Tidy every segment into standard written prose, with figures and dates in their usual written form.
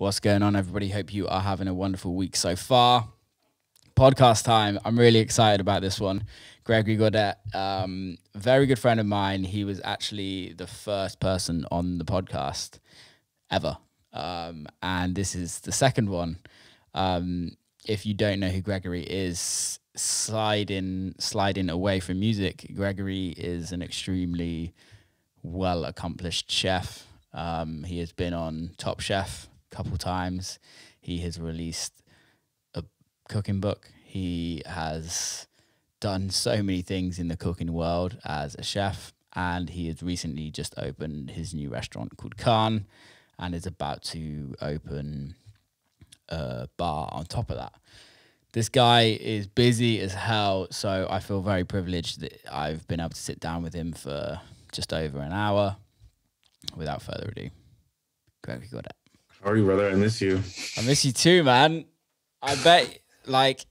What's going on, everybody? Hope you are having a wonderful week so far. Podcast time. I'm really excited about this one. Gregory Gourdet, very good friend of mine. He was actually the first person on the podcast ever. And this is the second one. If you don't know who Gregory is, sliding away from music, Gregory is an extremely well-accomplished chef. He has been on Top Chef a couple times. He has released a cooking book. He has done so many things in the cooking world as a chef, and he has recently just opened his new restaurant called Kann, and is about to open a bar on top of that. This guy is busy as hell, so I feel very privileged that I've been able to sit down with him for just over an hour. Without further ado, Gregory Gourdet. How are you, brother? I miss you. I miss you too, man. I bet, like,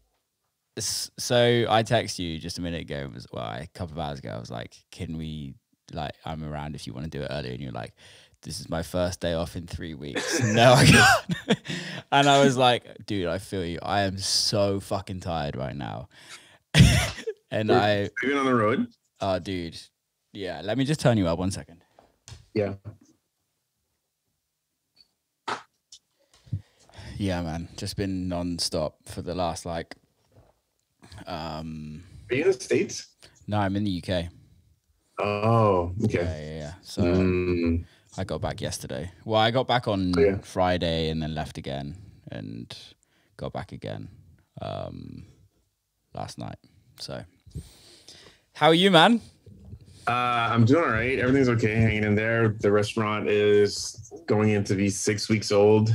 so I texted you just a minute ago, a couple of hours ago. I was like, can we, like, I'm around if you want to do it earlier. And you're like, this is my first day off in 3 weeks. No, I can't. And I was like, dude, I feel you. I am so fucking tired right now. And Even on the road? Oh, dude. Yeah, let me just turn you up 1 second. Yeah. Yeah, man. Just been nonstop for the last, like, are you in the States? No, I'm in the UK. Oh, okay. Yeah. So I got back yesterday. Well, I got back on Friday and then left again and got back again last night. So how are you, man? I'm doing all right. Everything's okay, hanging in there. The restaurant is going in to be 6 weeks old.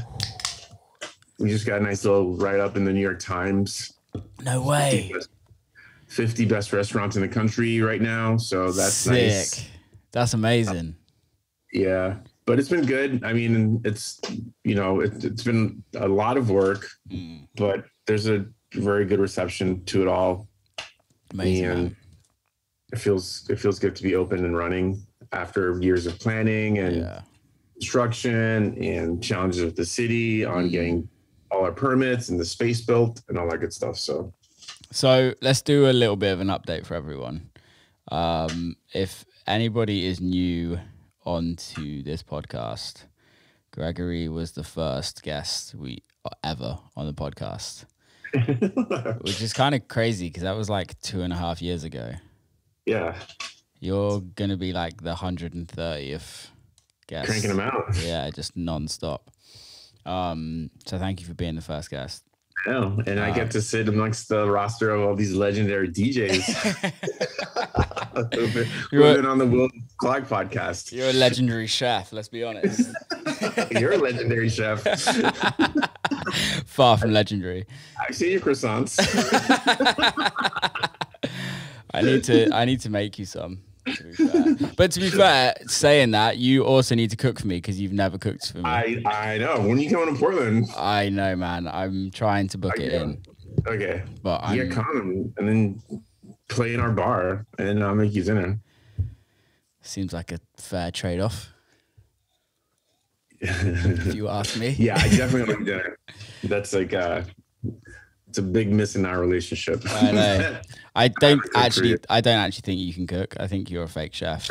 We just got a nice little write-up in the New York Times. No way. 50 best restaurants in the country right now. So that's nice. That's amazing. Yeah. But it's been good. I mean, it's, you know, it's been a lot of work, but there's a very good reception to it all. Amazing. And it feels good to be open and running after years of planning and construction and challenges with the city on getting all our permits and the space built and all that good stuff. So let's do a little bit of an update for everyone. If anybody is new onto this podcast, Gregory was the first guest ever on the podcast, which is kind of crazy because that was like 2.5 years ago. Yeah, you're gonna be like the 130th guest. Cranking them out. Yeah, just nonstop. So thank you for being the first guest. Oh, and I get to sit amongst the roster of all these legendary DJs. You've been on the Will Clarke podcast. You're a legendary chef, let's be honest. You're a legendary chef. Far from legendary. I see your croissants. I need to make you some. To be fair. But to be fair, saying that, you also need to cook for me because you've never cooked for me. I know. When are you coming to Portland? I know, man. I'm trying to book it in. Okay. But yeah, come and then play in our bar and I'll make you dinner. Seems like a fair trade-off. If you ask me. Yeah, I definitely like dinner. That's like it's a big miss in our relationship. I know. I don't actually think you can cook. I think you're a fake chef.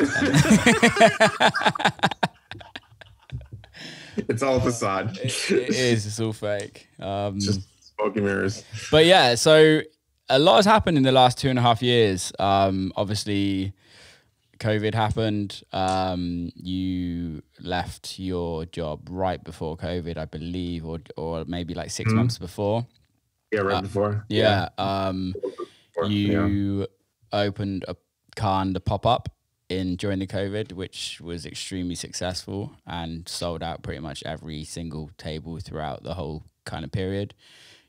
It's all facade. It is. It's all fake. Just smoke and mirrors. But yeah, so a lot has happened in the last 2.5 years. Obviously, COVID happened. You left your job right before COVID, I believe, or maybe like 6 months before. Yeah, right before. Yeah. You opened a Kann, the pop-up during the COVID, which was extremely successful and sold out pretty much every single table throughout the whole kind of period.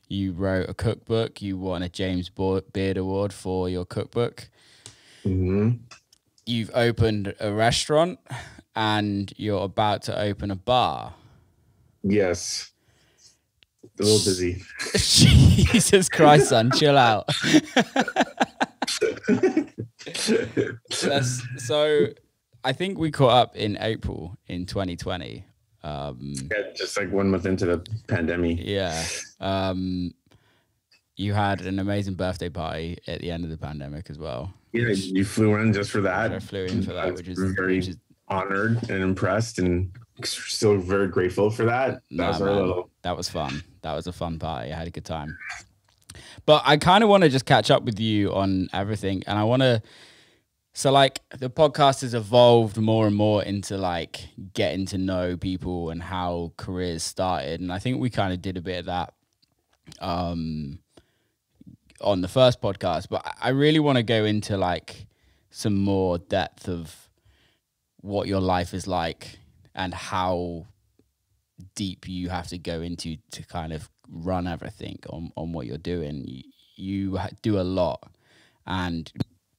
You wrote a cookbook. You won a James Beard Award for your cookbook. You've opened a restaurant and you're about to open a bar. Yes. A little busy. Jesus Christ, son, chill out. So I think we caught up in April in 2020 Yeah, just like 1 month into the pandemic. Yeah. You had an amazing birthday party at the end of the pandemic as well. Yeah, you flew in just for that. I flew in for that, which is honored and impressed, and still very grateful for that. That was fun. That was a fun party. I had a good time. But I kind of want to just catch up with you on everything, and I want to. So like the podcast has evolved more and more into like getting to know people and how careers started, and I think we kind of did a bit of that on the first podcast. But I really want to go into like some more depth of what your life is like and how deep you have to go into to kind of run everything on what you're doing. You do a lot, and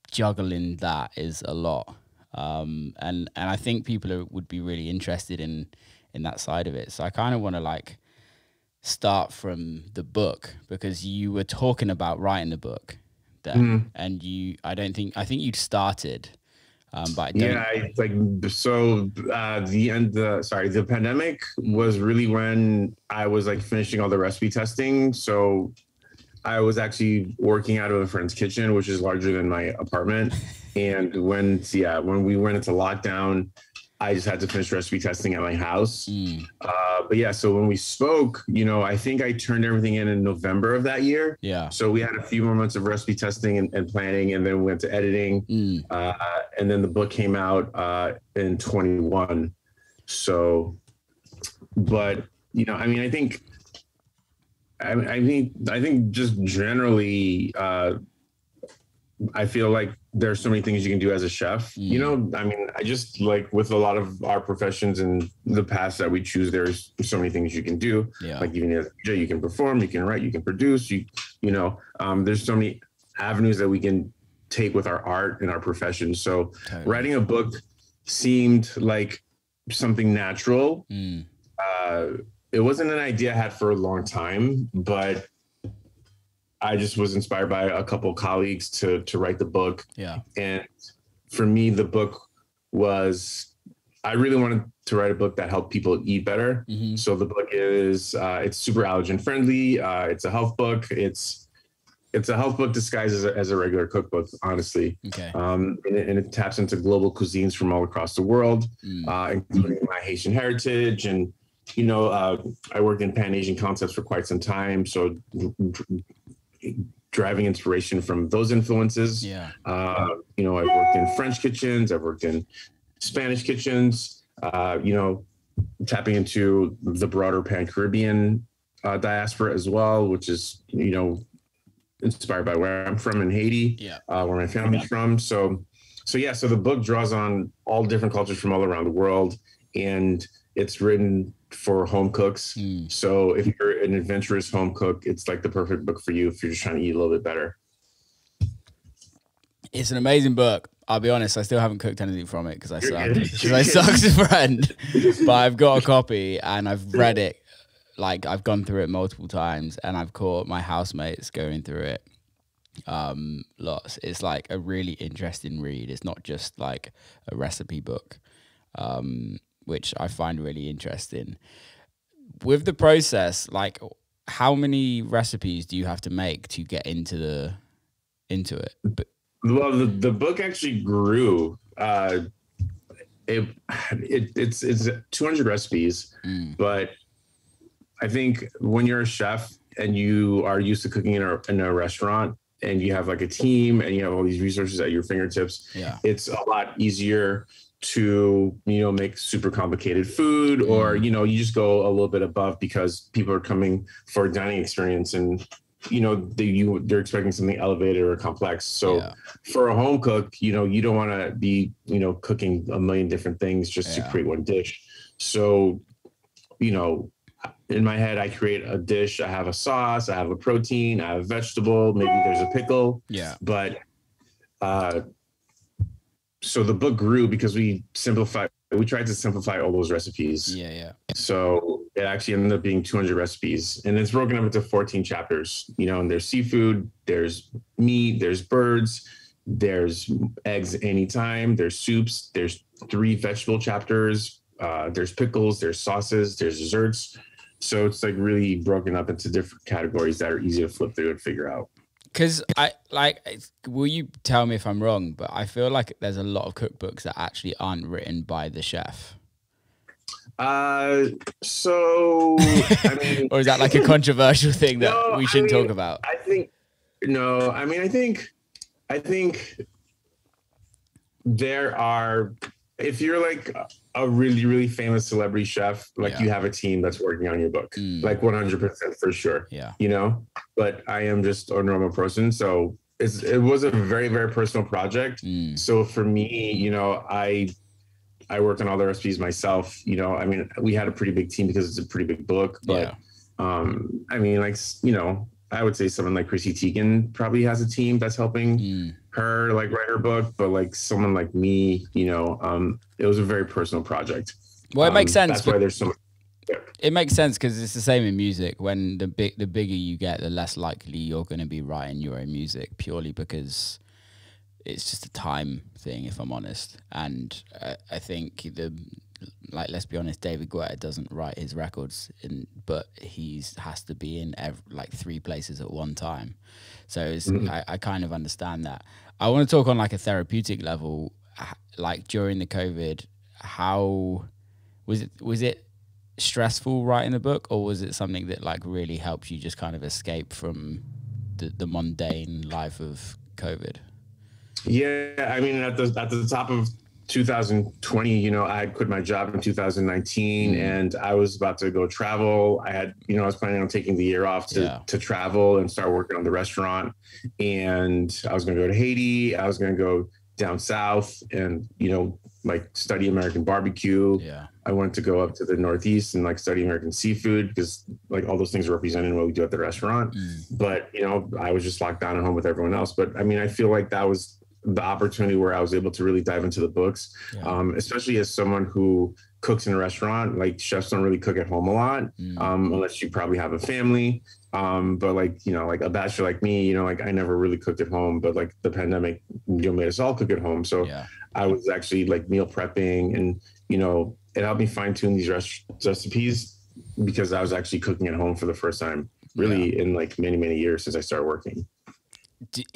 juggling that is a lot. And I think people would be really interested in that side of it. So I kind of want to like start from the book, because you were talking about writing the book there. And I think you'd started, but the pandemic was really when I was like finishing all the recipe testing. So I was actually working out of a friend's kitchen, which is larger than my apartment. And when we went into lockdown, I just had to finish recipe testing at my house. But yeah, so when we spoke, I think I turned everything in November of that year. Yeah. So we had a few more months of recipe testing and planning, and then we went to editing. And then the book came out in 21. So, but, I think just generally, I feel like there's so many things you can do as a chef. I just like with a lot of our professions and the paths that we choose, there's so many things you can do. Yeah. Like even as a DJ, you can perform, you can write, you can produce, there's so many avenues that we can take with our art and our profession. So writing a book seemed like something natural. It wasn't an idea I had for a long time, but I just was inspired by a couple of colleagues to write the book. Yeah. And for me, the book was, I really wanted to write a book that helped people eat better. So the book is, it's super allergen friendly. It's a health book. It's a health book disguised as a regular cookbook, honestly. Okay. And it taps into global cuisines from all across the world, including my Haitian heritage, and I worked in Pan-Asian concepts for quite some time. So driving inspiration from those influences. Yeah. I've worked in French kitchens. I've worked in Spanish kitchens, tapping into the broader Pan-Caribbean diaspora as well, which is, inspired by where I'm from in Haiti, where my family's from. So the book draws on all different cultures from all around the world, and it's written for home cooks. So if you're an adventurous home cook, it's like the perfect book for you if you're just trying to eat a little bit better. It's an amazing book. I'll be honest, I still haven't cooked anything from it because I suck as a friend. But I've got a copy and I've read it. Like I've gone through it multiple times, and I've caught my housemates going through it lots. It's like a really interesting read. It's not just like a recipe book. Which I find really interesting. With the process, like how many recipes do you have to make to get into it? Well, the book actually grew. It's 200 recipes, but I think when you're a chef and you are used to cooking in a restaurant, and you have like a team and you have all these resources at your fingertips, it's a lot easier to make super complicated food, or you just go a little bit above because people are coming for a dining experience, and they're expecting something elevated or complex. So for a home cook, you don't want to be cooking a million different things just to create one dish. So in my head, I create a dish, I have a sauce, I have a protein, I have a vegetable, maybe there's a pickle, but so the book grew because we tried to simplify all those recipes. So it actually ended up being 200 recipes, and it's broken up into 14 chapters, and there's seafood, there's meat, there's birds, there's eggs anytime, there's soups, there's 3 vegetable chapters, There's pickles, there's sauces, there's desserts. So it's like really broken up into different categories that are easy to flip through and figure out. Because I like, will you tell me if I'm wrong, but I feel like there's a lot of cookbooks that actually aren't written by the chef. I mean, or is that like a controversial thing that we shouldn't talk about? I think there are, if you're like a really, really famous celebrity chef, like you have a team that's working on your book, like 100% for sure. Yeah. You know, but I am just a normal person. So it was a very, very personal project. So for me, you know, I worked on all the recipes myself. You know, I mean, we had a pretty big team because it's a pretty big book, but I mean, like, you know, I would say someone like Chrissy Teigen probably has a team that's helping her like write her book, but like someone like me, you know, it was a very personal project. Well, it makes sense. That's why there's so much. Yeah. It makes sense because it's the same in music. When the bigger you get, the less likely you're going to be writing your own music, purely because it's just a time thing, if I'm honest. And I think let's be honest, David Guetta doesn't write his records, but he has to be in like 3 places at one time. So it's, I kind of understand that. I want to talk on like a therapeutic level, like during the COVID, how was it stressful writing the book, or was it something that like really helped you just kind of escape from the mundane life of COVID? Yeah, I mean, at the top of 2020, you know, I had quit my job in 2019 and I was about to go travel. I was planning on taking the year off to travel and start working on the restaurant. And I was going to go to Haiti. I was going to go down south and, you know, like study American barbecue. Yeah. I wanted to go up to the Northeast and like study American seafood because like all those things are represented in what we do at the restaurant. But, you know, I was just locked down at home with everyone else. But I mean, I feel like that was the opportunity where I was able to really dive into the books, especially as someone who cooks in a restaurant. Like chefs don't really cook at home a lot, unless you probably have a family. But like, you know, like a bachelor like me, you know, like I never really cooked at home, but like the pandemic, you know, made us all cook at home. So I was actually like meal prepping and, you know, it helped me fine tune these recipes because I was actually cooking at home for the first time really in like many, many years since I started working.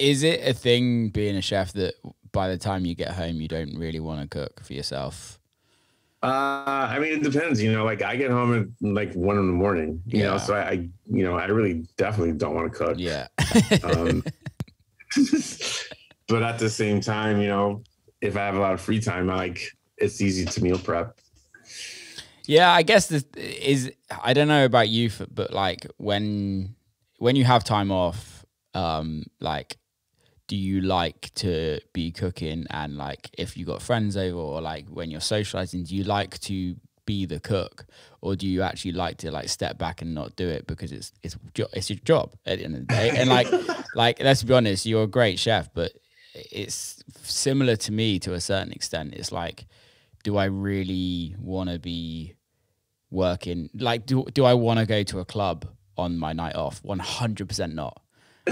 Is it a thing being a chef that by the time you get home, you don't really want to cook for yourself? I mean, it depends, you know, like I get home at like 1 in the morning, you know, so I, you know, I really definitely don't want to cook. Yeah. But at the same time, you know, if I have a lot of free time, it's easy to meal prep. Yeah. I guess this is, I don't know about you, but like when you have time off, like do you like to be cooking, and like if you got friends over or like when you're socializing, do you like to be the cook, or do you actually like to like step back and not do it because it's your job at the end of the day? And like let's be honest, you're a great chef, but it's similar to me to a certain extent. It's like, do I really want to be working? Like do I want to go to a club on my night off? 100% not.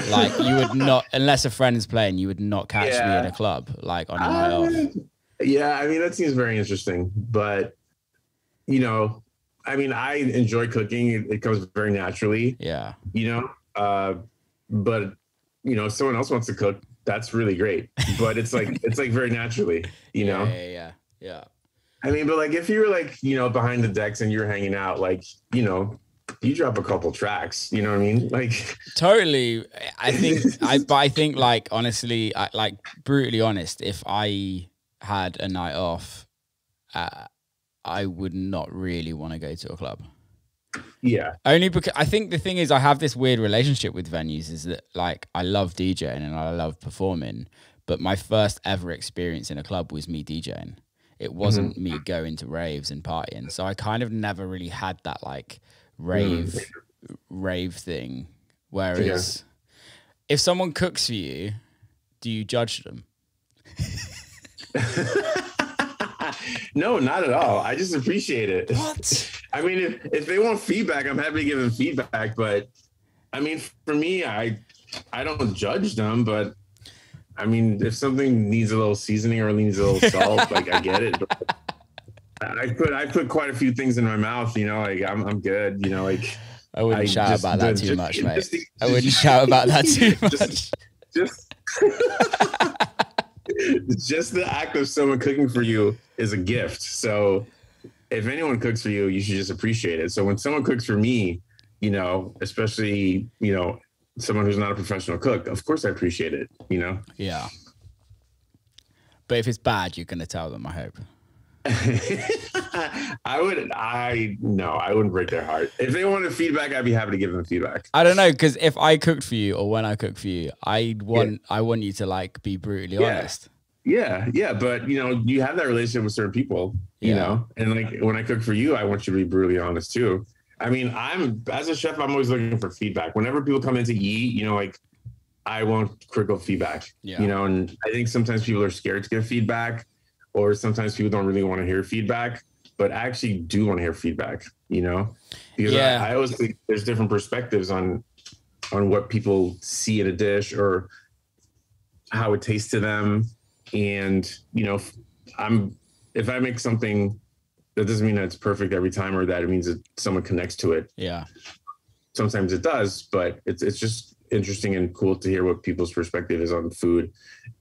Like you would not, unless a friend is playing, you would not catch me in a club, like on your night off. Yeah, I mean, that seems very interesting. But, you know, I mean, I enjoy cooking. It comes very naturally. Yeah. You know, but, you know, if someone else wants to cook, that's really great. But it's like, it's like very naturally, you know? Yeah. I mean, but like if you were like, you know, behind the decks and you're hanging out, like, you know, you drop a couple tracks, you know what I mean? Like totally. I think, I think like, honestly, like brutally honest, if I had a night off, I would not really want to go to a club. Yeah. Only because I think the thing is I have this weird relationship with venues is that like, I love DJing and I love performing, but my first ever experience in a club was me DJing. It wasn't me going to raves and partying. So I kind of never really had that like, rave thing. Whereas if someone cooks for you, do you judge them? No, not at all. I just appreciate it. What? I mean, if they want feedback, I'm happy to give them feedback. But I mean, for me, I don't judge them. But I mean, if something needs a little seasoning or needs a little salt, like I get it. But I put quite a few things in my mouth, you know, like I'm good, you know, like I wouldn't shout about that too much, mate. I wouldn't shout about that too much. Just the act of someone cooking for you is a gift. So if anyone cooks for you, you should just appreciate it. So when someone cooks for me, you know, especially, you know, someone who's not a professional cook, of course I appreciate it, you know? Yeah. But if it's bad, you're going to tell them, I hope. I wouldn't break their heart. If they wanted feedback, I'd be happy to give them feedback. I don't know, because if I cooked for you, or when I cook for you, I want you to like be brutally honest. Yeah, but you know, you have that relationship with certain people, you know, and like when I cook for you, I want you to be brutally honest too. I mean, as a chef, I'm always looking for feedback. Whenever people come in to eat, you know, like I want critical feedback, you know, and I think sometimes people are scared to give feedback. Or sometimes people don't really want to hear feedback, but actually do want to hear feedback, you know? Because I always think there's different perspectives on what people see in a dish or how it tastes to them. And, you know, if I make something, that doesn't mean that it's perfect every time or that it means that someone connects to it. Yeah. Sometimes it does, but it's just interesting and cool to hear what people's perspective is on food.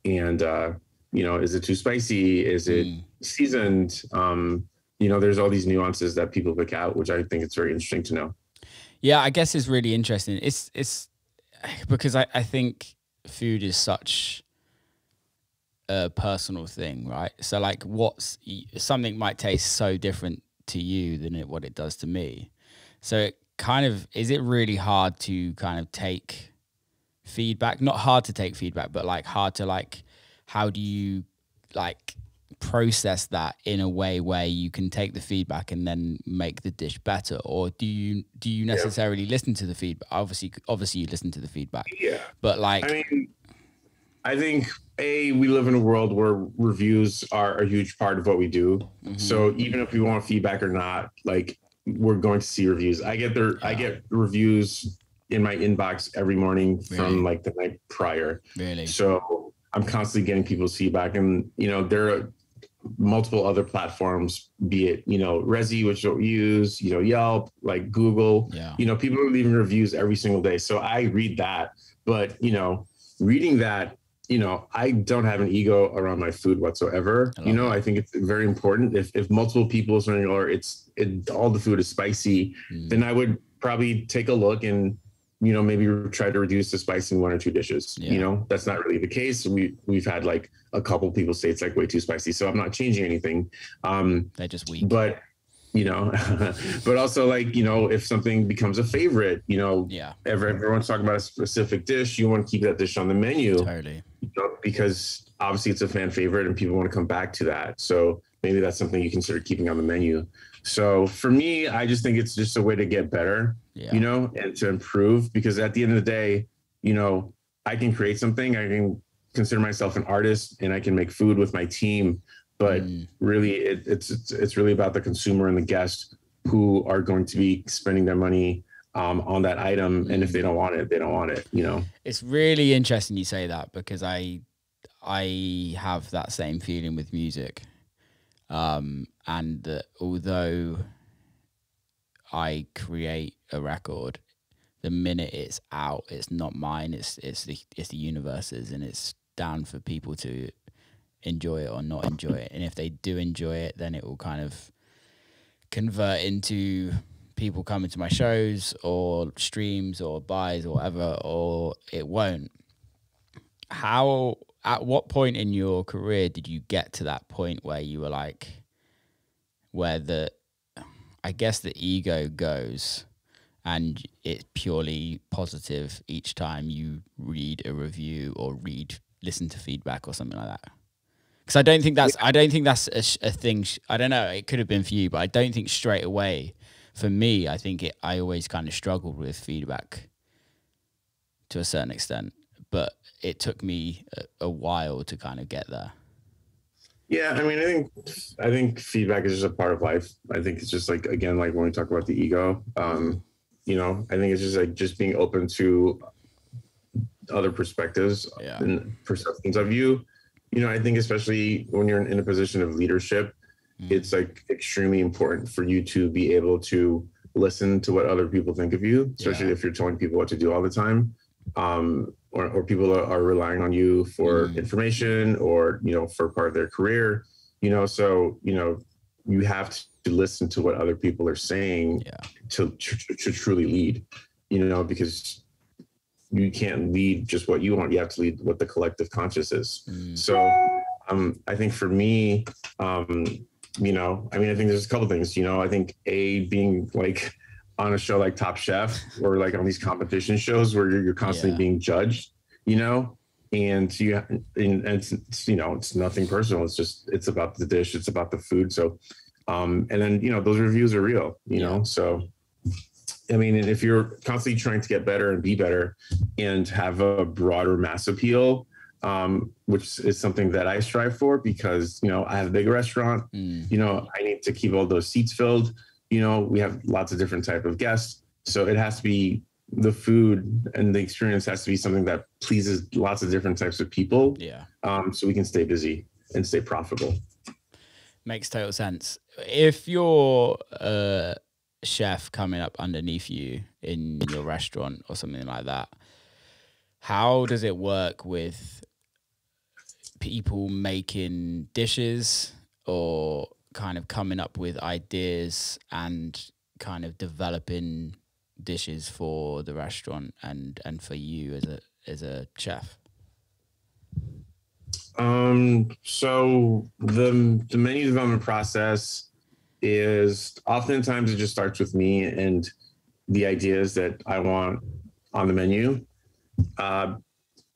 And, you know, is it too spicy? Is it seasoned? You know, there's all these nuances that people pick out, which I think it's very interesting to know. Yeah, I guess it's really interesting. It's because I think food is such a personal thing, right? So like something might taste so different to you than what it does to me. So it kind of, is it really hard to kind of take feedback? Not hard to take feedback, but like hard to like, how do you like process that in a way where you can take the feedback and then make the dish better? Or do you necessarily listen to the feedback? Obviously you listen to the feedback. Yeah. But like, I mean, I think we live in a world where reviews are a huge part of what we do. Mm-hmm. So even if we want feedback or not, like we're going to see reviews. I get reviews in my inbox every morning from like the night prior. Really? So I'm constantly getting people's feedback, and you know there are multiple other platforms, be it you know Resi, which we use, you know Yelp, like Google. Yeah. You know people are leaving reviews every single day, so I read that. But you know, reading that, you know, I don't have an ego around my food whatsoever. You know, I think it's very important. If multiple people are saying, or all the food is spicy, then I would probably take a look and, you know, maybe try to reduce the spice in one or two dishes. Yeah. You know, that's not really the case. We've had like a couple people say it's like way too spicy, so I'm not changing anything. That just weak. But you know, but also like, you know, if something becomes a favorite, you know, everyone's talking about a specific dish, you want to keep that dish on the menu. Totally. You know, because obviously it's a fan favorite and people want to come back to that. So maybe that's something you consider keeping on the menu. So for me, I just think it's just a way to get better, you know, and to improve, because at the end of the day, you know, I can create something, I can consider myself an artist, and I can make food with my team. But really, it's really about the consumer and the guest who are going to be spending their money on that item. And if they don't want it, they don't want it, you know. It's really interesting you say that, because I have that same feeling with music. And that although I create a record, the minute it's out, it's not mine. It's the universe's, and it's down for people to enjoy it or not enjoy it. And if they do enjoy it, then it will kind of convert into people coming to my shows or streams or buys or whatever, or it won't. At what point in your career did you get to that point where you were like, where I guess the ego goes and it's purely positive each time you read a review or listen to feedback or something like that? Because I don't think that's a thing. I don't know. It could have been for you, but I don't think straight away. For me, I think I always kind of struggled with feedback to a certain extent. But it took me a while to kind of get there. Yeah, I mean, I think feedback is just a part of life. I think it's just like, again, like when we talk about the ego, you know, I think it's just like just being open to other perspectives and perceptions of you. You know, I think especially when you're in a position of leadership, It's like extremely important for you to be able to listen to what other people think of you, especially if you're telling people what to do all the time, or people are relying on you for information or, you know, for part of their career, you know, so, you know, you have to listen to what other people are saying to truly lead, you know, because you can't lead just what you want. You have to lead what the collective conscious is. So I think for me, you know, I mean, I think there's a couple things, you know, I think being like on a show like Top Chef or like on these competition shows where you're constantly being judged, you know, and it's, you know, it's nothing personal. It's just, it's about the dish. It's about the food. So, and then, you know, those reviews are real, you know? So, I mean, and if you're constantly trying to get better and be better and have a broader mass appeal, which is something that I strive for because, you know, I have a big restaurant, you know, I need to keep all those seats filled. You know, we have lots of different type of guests. So it has to be the food and the experience has to be something that pleases lots of different types of people. Yeah. So we can stay busy and stay profitable. Makes total sense. If you're a chef coming up underneath you in your restaurant or something like that, how does it work with people making dishes or kind of coming up with ideas and kind of developing dishes for the restaurant and for you as a chef? So the menu development process is oftentimes it just starts with me and the ideas that I want on the menu.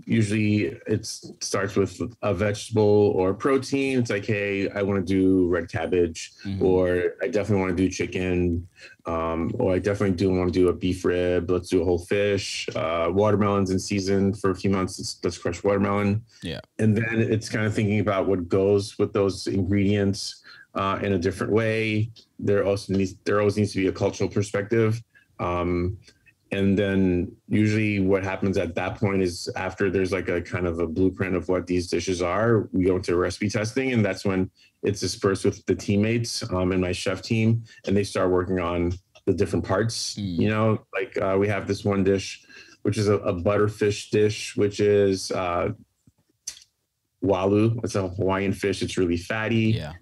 Usually it starts with a vegetable or protein. It's like, hey, I want to do red cabbage, or I definitely want to do chicken, or I definitely do want to do a beef rib. Let's do a whole fish. Watermelon's in season for a few months. Let's crush watermelon. Yeah. And then it's kind of thinking about what goes with those ingredients in a different way. There always needs to be a cultural perspective. And then usually what happens at that point is after there's like a kind of a blueprint of what these dishes are, we go into recipe testing, and that's when it's dispersed with the teammates and my chef team, and they start working on the different parts. You know, like we have this one dish, which is a butterfish dish, which is wahlu. It's a Hawaiian fish. It's really fatty. Yeah.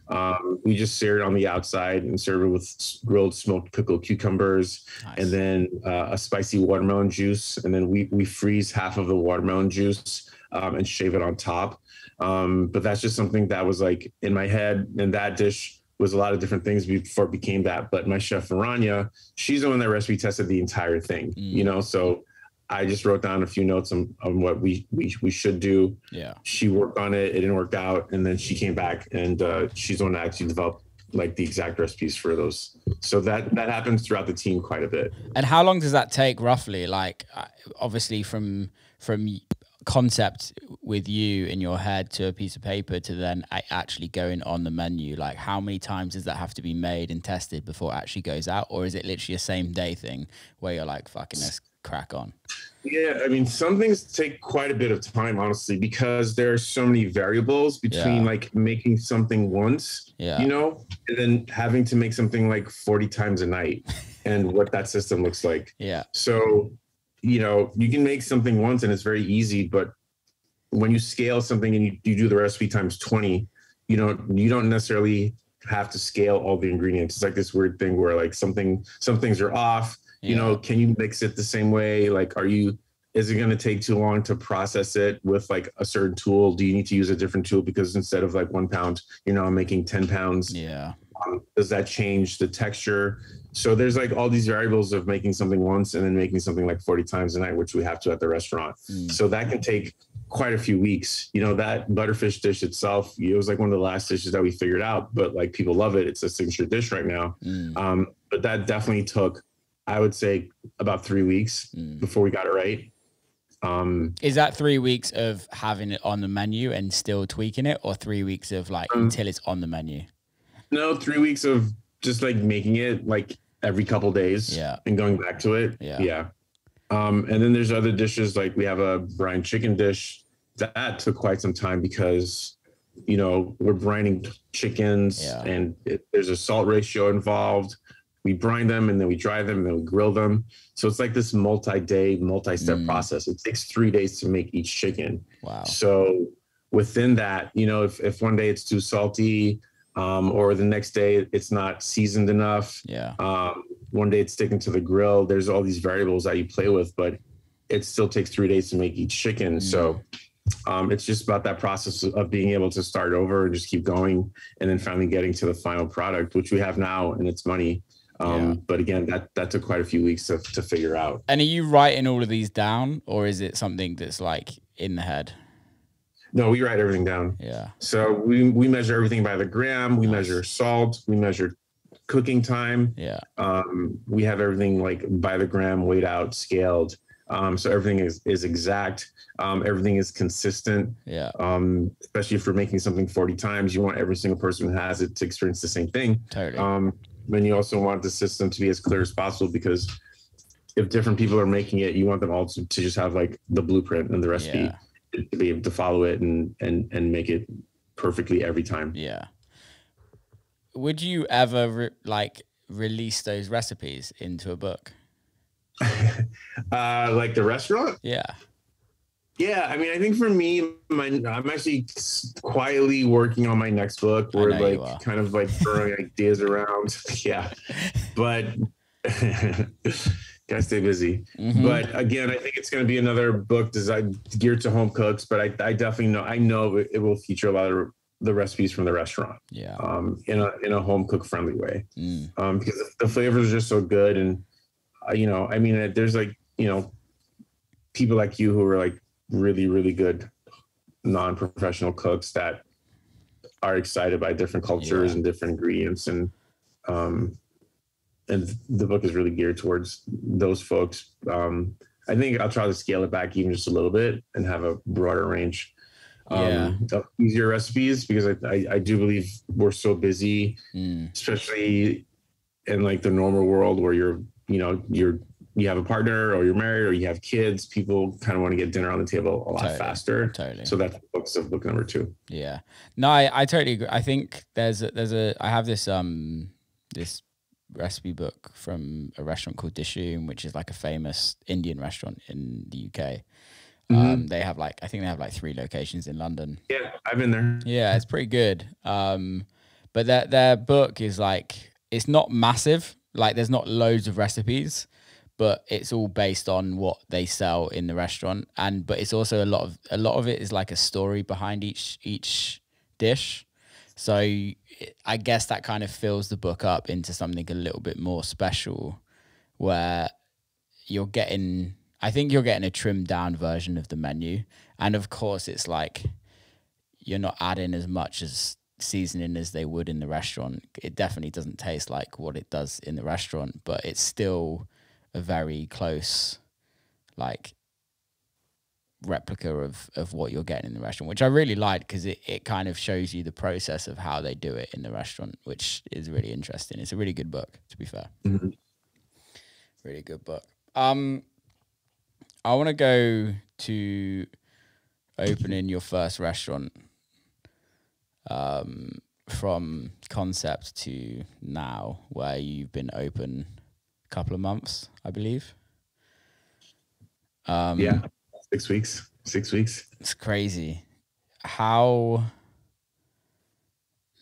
We just sear it on the outside and serve it with grilled smoked pickled cucumbers, and then a spicy watermelon juice. And then we freeze half of the watermelon juice and shave it on top. But that's just something that was like in my head. And that dish was a lot of different things before it became that. But my chef, Varanya, she's the one that recipe tested the entire thing, you know, so I just wrote down a few notes on what we should do. Yeah. She worked on it. It didn't work out. And then she came back and she's the one that actually developed like the exact recipes for those. So that happens throughout the team quite a bit. And how long does that take roughly? Like obviously from concept with you in your head to a piece of paper to then actually going on the menu, like how many times does that have to be made and tested before it actually goes out? Or is it literally a same day thing where you're like, fucking this crack on? Yeah, I mean, some things take quite a bit of time, honestly, because there are so many variables between like making something once, you know, and then having to make something like 40 times a night and what that system looks like. Yeah. So, you know, you can make something once and it's very easy, but when you scale something and you do the recipe times 20, you don't necessarily have to scale all the ingredients. It's like this weird thing where like some things are off. You know, can you mix it the same way? Like, is it going to take too long to process it with like a certain tool? Do you need to use a different tool? Because instead of like 1 pound, you know, I'm making 10 pounds. Yeah. Does that change the texture? So there's like all these variables of making something once and then making something like 40 times a night, which we have to at the restaurant. So that can take quite a few weeks. You know, that butterfish dish itself, it was like one of the last dishes that we figured out, but like people love it. It's a signature dish right now. But that definitely took, I would say, about 3 weeks before we got it right. Is that 3 weeks of having it on the menu and still tweaking it, or 3 weeks of like until it's on the menu? No, 3 weeks of just like making it like every couple days and going back to it. Yeah. And then there's other dishes, like we have a brine chicken dish that took quite some time because you know, we're brining chickens, and there's a salt ratio involved. We brine them and then we dry them and then we grill them. So it's like this multi-day, multi-step process. It takes 3 days to make each chicken. Wow. So within that, you know, if one day it's too salty, or the next day it's not seasoned enough. Yeah. One day it's sticking to the grill. There's all these variables that you play with, but it still takes 3 days to make each chicken. So it's just about that process of being able to start over and just keep going and then finally getting to the final product, which we have now, and it's money. But again, that took quite a few weeks to figure out. And are you writing all of these down, or is it something that's like in the head? No, we write everything down. Yeah. So we measure everything by the gram. We measure salt. We measure cooking time. Yeah. We have everything like by the gram, weighed out, scaled. So everything is exact. Everything is consistent. Yeah. Especially if we're making something 40 times, you want every single person who has it to experience the same thing. Totally. And you also want the system to be as clear as possible, because if different people are making it, you want them all to just have like the blueprint and the recipe to be able to follow it and make it perfectly every time. Yeah. Would you ever release those recipes into a book? Like the restaurant? Yeah. Yeah. I mean, I think for me, I'm actually quietly working on my next book. We're like kind of like throwing ideas around. Yeah. But gotta stay busy. Mm-hmm. But again, I think it's going to be another book designed geared to home cooks, but I definitely know it will feature a lot of the recipes from the restaurant. Yeah. In a home cook friendly way. Mm. Because the flavors are just so good. And, you know, I mean, there's like, you know, people like you who are like really, really good non-professional cooks that are excited by different cultures and different ingredients. And the book is really geared towards those folks. I think I'll try to scale it back even just a little bit and have a broader range of easier recipes, because I do believe we're so busy, especially in like the normal world where you have a partner or you're married or you have kids. People kind of want to get dinner on the table a lot faster. Totally. So that's book number 2. Yeah. No, I totally agree. I think I have this this recipe book from a restaurant called Dishoom, which is like a famous Indian restaurant in the UK. They have like, I think they have like 3 locations in London. Yeah, I've been there. Yeah, it's pretty good. But their book is like, it's not massive. Like there's not loads of recipes, but it's all based on what they sell in the restaurant. And but it's also a lot of it is like a story behind each dish. So I guess that kind of fills the book up into something a little bit more special, where I think you're getting a trimmed down version of the menu. And of course it's like, you're not adding as much as seasoning as they would in the restaurant. It definitely doesn't taste like what it does in the restaurant, but it's still a very close like replica of what you're getting in the restaurant, which I really liked, because it kind of shows you the process of how they do it in the restaurant, which is really interesting. It's a really good book, to be fair. Mm-hmm. Really good book. I want to go to opening your first restaurant, from concept to now, where you've been open a couple of months, I believe. 6 weeks. It's crazy.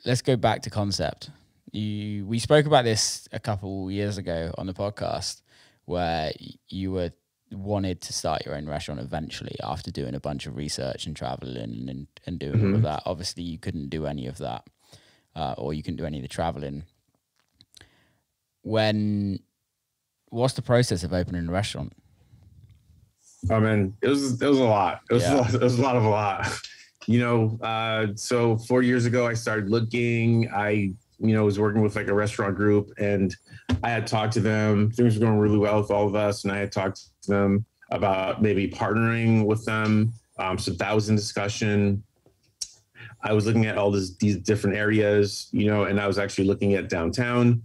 Let's go back to concept. We spoke about this a couple years ago on the podcast, where you wanted to start your own restaurant eventually after doing a bunch of research and traveling and doing all of that. Obviously you couldn't do any of that, or you couldn't do any of the traveling. What's the process of opening a restaurant? I mean, it was a lot. It was a lot. You know, so 4 years ago I started looking. I was working with like a restaurant group, and I had talked to them. Things were going really well with all of us, and I had talked to them about maybe partnering with them. So that was in discussion. I was looking at all these different areas, you know, and I was actually looking at downtown,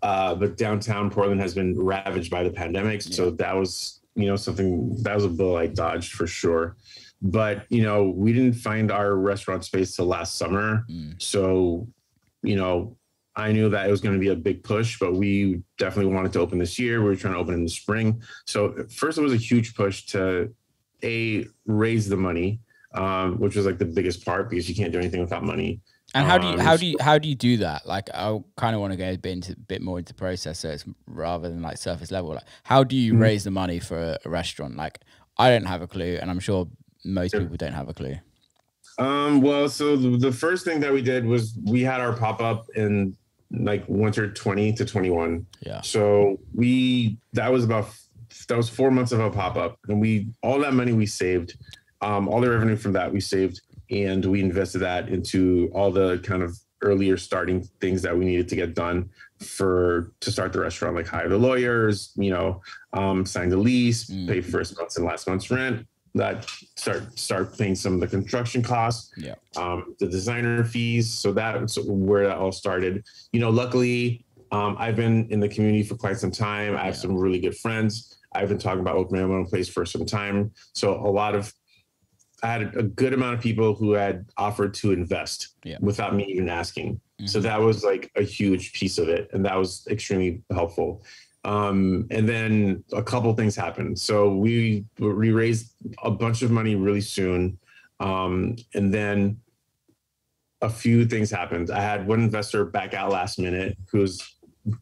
but downtown Portland has been ravaged by the pandemic. So that was, you know, something that was a bill I dodged for sure. But, you know, we didn't find our restaurant space till last summer. So, you know, I knew that it was going to be a big push, but we definitely wanted to open this year. We were trying to open in the spring. So first it was a huge push to raise the money, which was like the biggest part, because you can't do anything without money. And how do you do that? Like, I kind of want to go a bit more into process, so it's rather than like surface level. Like, how do you raise the money for a restaurant? Like, I don't have a clue, and I'm sure most people don't have a clue. Well, so the first thing that we did was we had our pop-up in like winter 20 to 21. Yeah. So that was 4 months of a pop-up, and all that money we saved, all the revenue from that we saved, and we invested that into all the kind of earlier starting things that we needed to get done to start the restaurant, like hire the lawyers, you know, sign the lease, pay first month's and last month's rent, that start paying some of the construction costs, the designer fees. So that's where that all started. You know, luckily, I've been in the community for quite some time. I have some really good friends. I've been talking about opening my own place for some time. So I had a good amount of people who had offered to invest without me even asking. So that was like a huge piece of it. And that was extremely helpful. And then a couple things happened. So we raised a bunch of money really soon. And then a few things happened. I had one investor back out last minute who was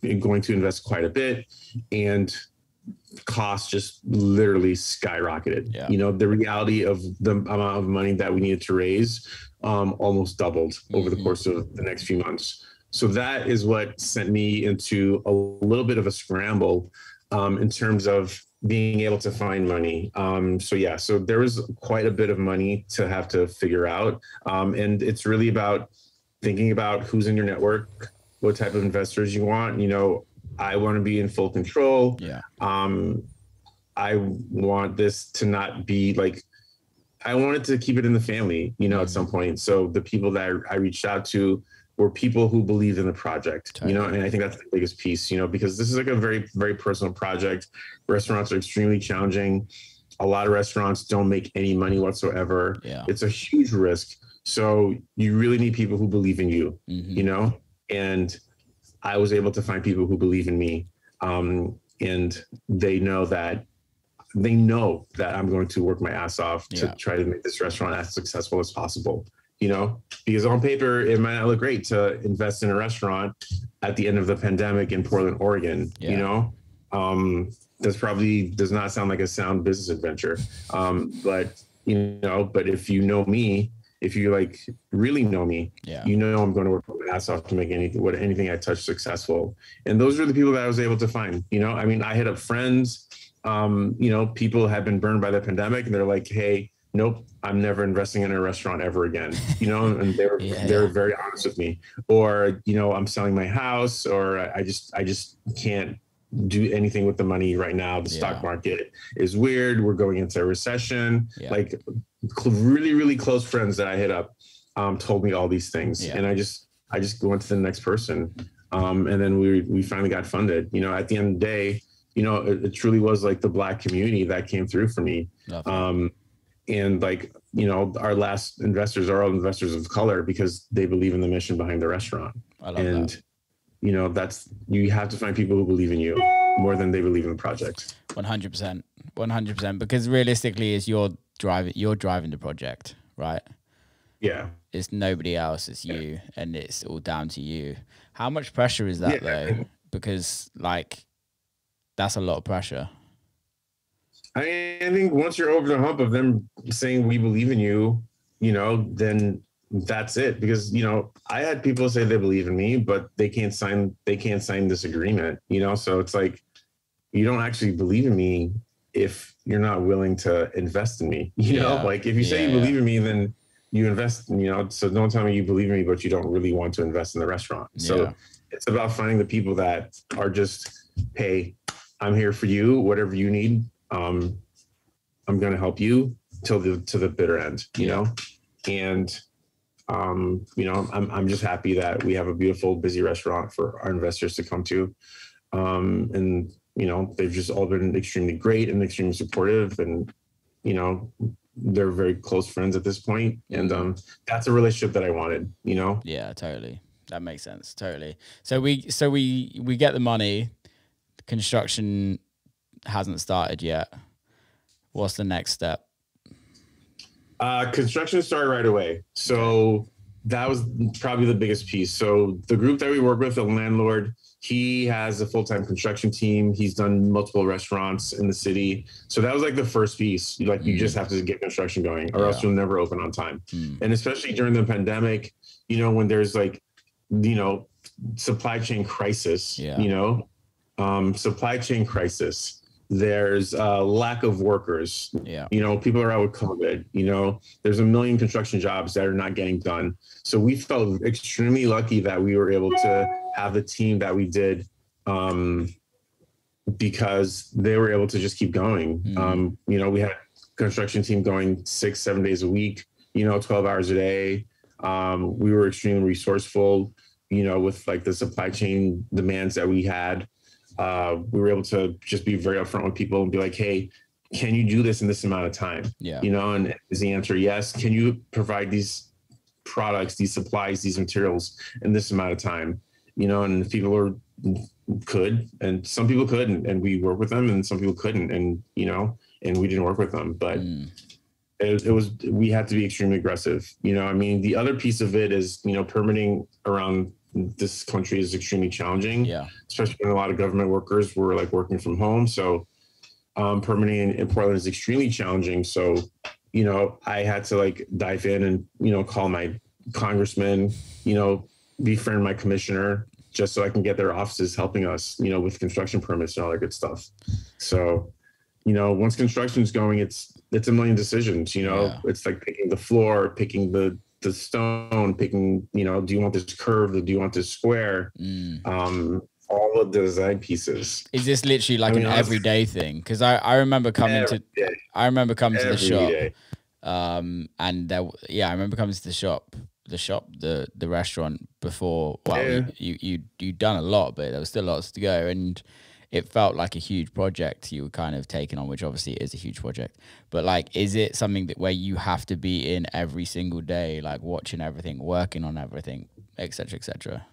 going to invest quite a bit, and costs just literally skyrocketed. You know, the reality of the amount of money that we needed to raise almost doubled over the course of the next few months. So that is what sent me into a little bit of a scramble in terms of being able to find money. So there was quite a bit of money to have to figure out. And it's really about thinking about who's in your network, what type of investors you want. You know, I want to be in full control. I want this to not be like, I wanted to keep it in the family, you know, at some point. So the people that I reached out to were people who believed in the project, you know, and I think that's the biggest piece, you know, because this is like a very, very personal project. Restaurants are extremely challenging. A lot of restaurants don't make any money whatsoever. It's a huge risk. So you really need people who believe in you, you know, and I was able to find people who believe in me. And they know that I'm going to work my ass off to try to make this restaurant as successful as possible. You know, because on paper, it might not look great to invest in a restaurant at the end of the pandemic in Portland, Oregon. You know, that's probably does not sound like a sound business adventure. But, you know, but if you know me, if you like really know me, you know, I'm going to work my ass off to make anything I touch successful. And those are the people that I was able to find. You know, I mean, I hit up friends, you know, people have been burned by the pandemic and they're like, hey, nope, I'm never investing in a restaurant ever again, you know, and they were very honest with me. Or, you know, I'm selling my house, or I just can't do anything with the money right now. The stock market is weird. We're going into a recession. Like really, really close friends that I hit up told me all these things. And I just went to the next person. And then we finally got funded, you know, at the end of the day, you know, it truly was like the Black community that came through for me. And like, you know, our last investors are all investors of color because they believe in the mission behind the restaurant. I love that. You know, you have to find people who believe in you more than they believe in the project. 100%, 100%. Because realistically, you're driving the project, right? Yeah. It's nobody else, it's you, and it's all down to you. How much pressure is that though? Because like, that's a lot of pressure. I think once you're over the hump of them saying we believe in you, you know, then that's it. Because, you know, I had people say they believe in me, but they can't sign this agreement, you know? So it's like, you don't actually believe in me if you're not willing to invest in me, you know, like if you say you believe in me, then you invest, you know, so don't tell me you believe in me, but you don't really want to invest in the restaurant. So it's about finding the people that are just, hey, I'm here for you, whatever you need. I'm going to help you to the bitter end, you know? And, you know, I'm just happy that we have a beautiful, busy restaurant for our investors to come to. And, you know, they've just all been extremely great and extremely supportive. And, you know, they're very close friends at this point. And that's a relationship that I wanted, you know? Yeah, totally. That makes sense. Totally. So we get the money. Construction hasn't started yet. What's the next step? Construction started right away. So that was probably the biggest piece. So the group that we work with, the landlord, he has a full-time construction team. He's done multiple restaurants in the city. So that was like the first piece. Like you just have to get construction going or else you'll never open on time. And especially during the pandemic, you know, when there's like, you know, supply chain crisis, you know, supply chain crisis. There's a lack of workers. You know, people are out with COVID. You know, there's a million construction jobs that are not getting done. So we felt extremely lucky that we were able to have the team that we did because they were able to just keep going. You know, we had construction team going 6-7 days a week, you know, 12 hours a day. We were extremely resourceful, you know, with like the supply chain demands that we had. We were able to just be very upfront with people and be like, hey, can you do this in this amount of time? You know, and is the answer yes? Can you provide these products, these supplies, these materials in this amount of time? You know, and people could, and some people couldn't, and we worked with them, and some people couldn't, and, you know, and we didn't work with them, but we had to be extremely aggressive. You know, I mean, the other piece of it is, you know, permitting around this country is extremely challenging, especially when a lot of government workers were like working from home. So permitting in Portland is extremely challenging. So, you know, I had to like dive in and, you know, call my congressman, you know, befriend my commissioner just so I can get their offices helping us, you know, with construction permits and all that good stuff. So, you know, once construction's going, it's a million decisions, you know, it's like picking the floor, picking the stone, picking, you know, do you want this curved or do you want this square? All of the design pieces. Is this literally like an everyday thing? Because I remember coming to the shop and there, I remember coming to the restaurant before. Wow, you'd done a lot, but there was still lots to go, and it felt like a huge project you were kind of taking on, which obviously is a huge project. But like, is it something that where you have to be in every single day, like watching everything, working on everything, et cetera, et cetera?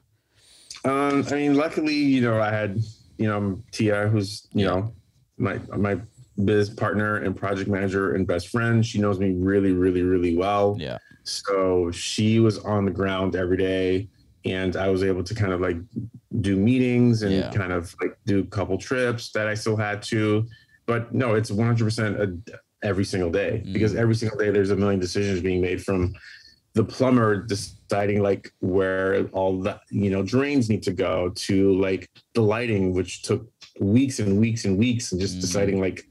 I mean, luckily, you know, I had, you know, Tia, who's, you know, my biz partner and project manager and best friend. She knows me really, really, really well. Yeah. So she was on the ground every day, and I was able to kind of like do meetings and kind of like do a couple trips that I still had to. But no, it's 100% every single day, because every single day there's a million decisions being made, from the plumber deciding like where all the, you know, drains need to go, to like the lighting, which took weeks and weeks and weeks, and just deciding like,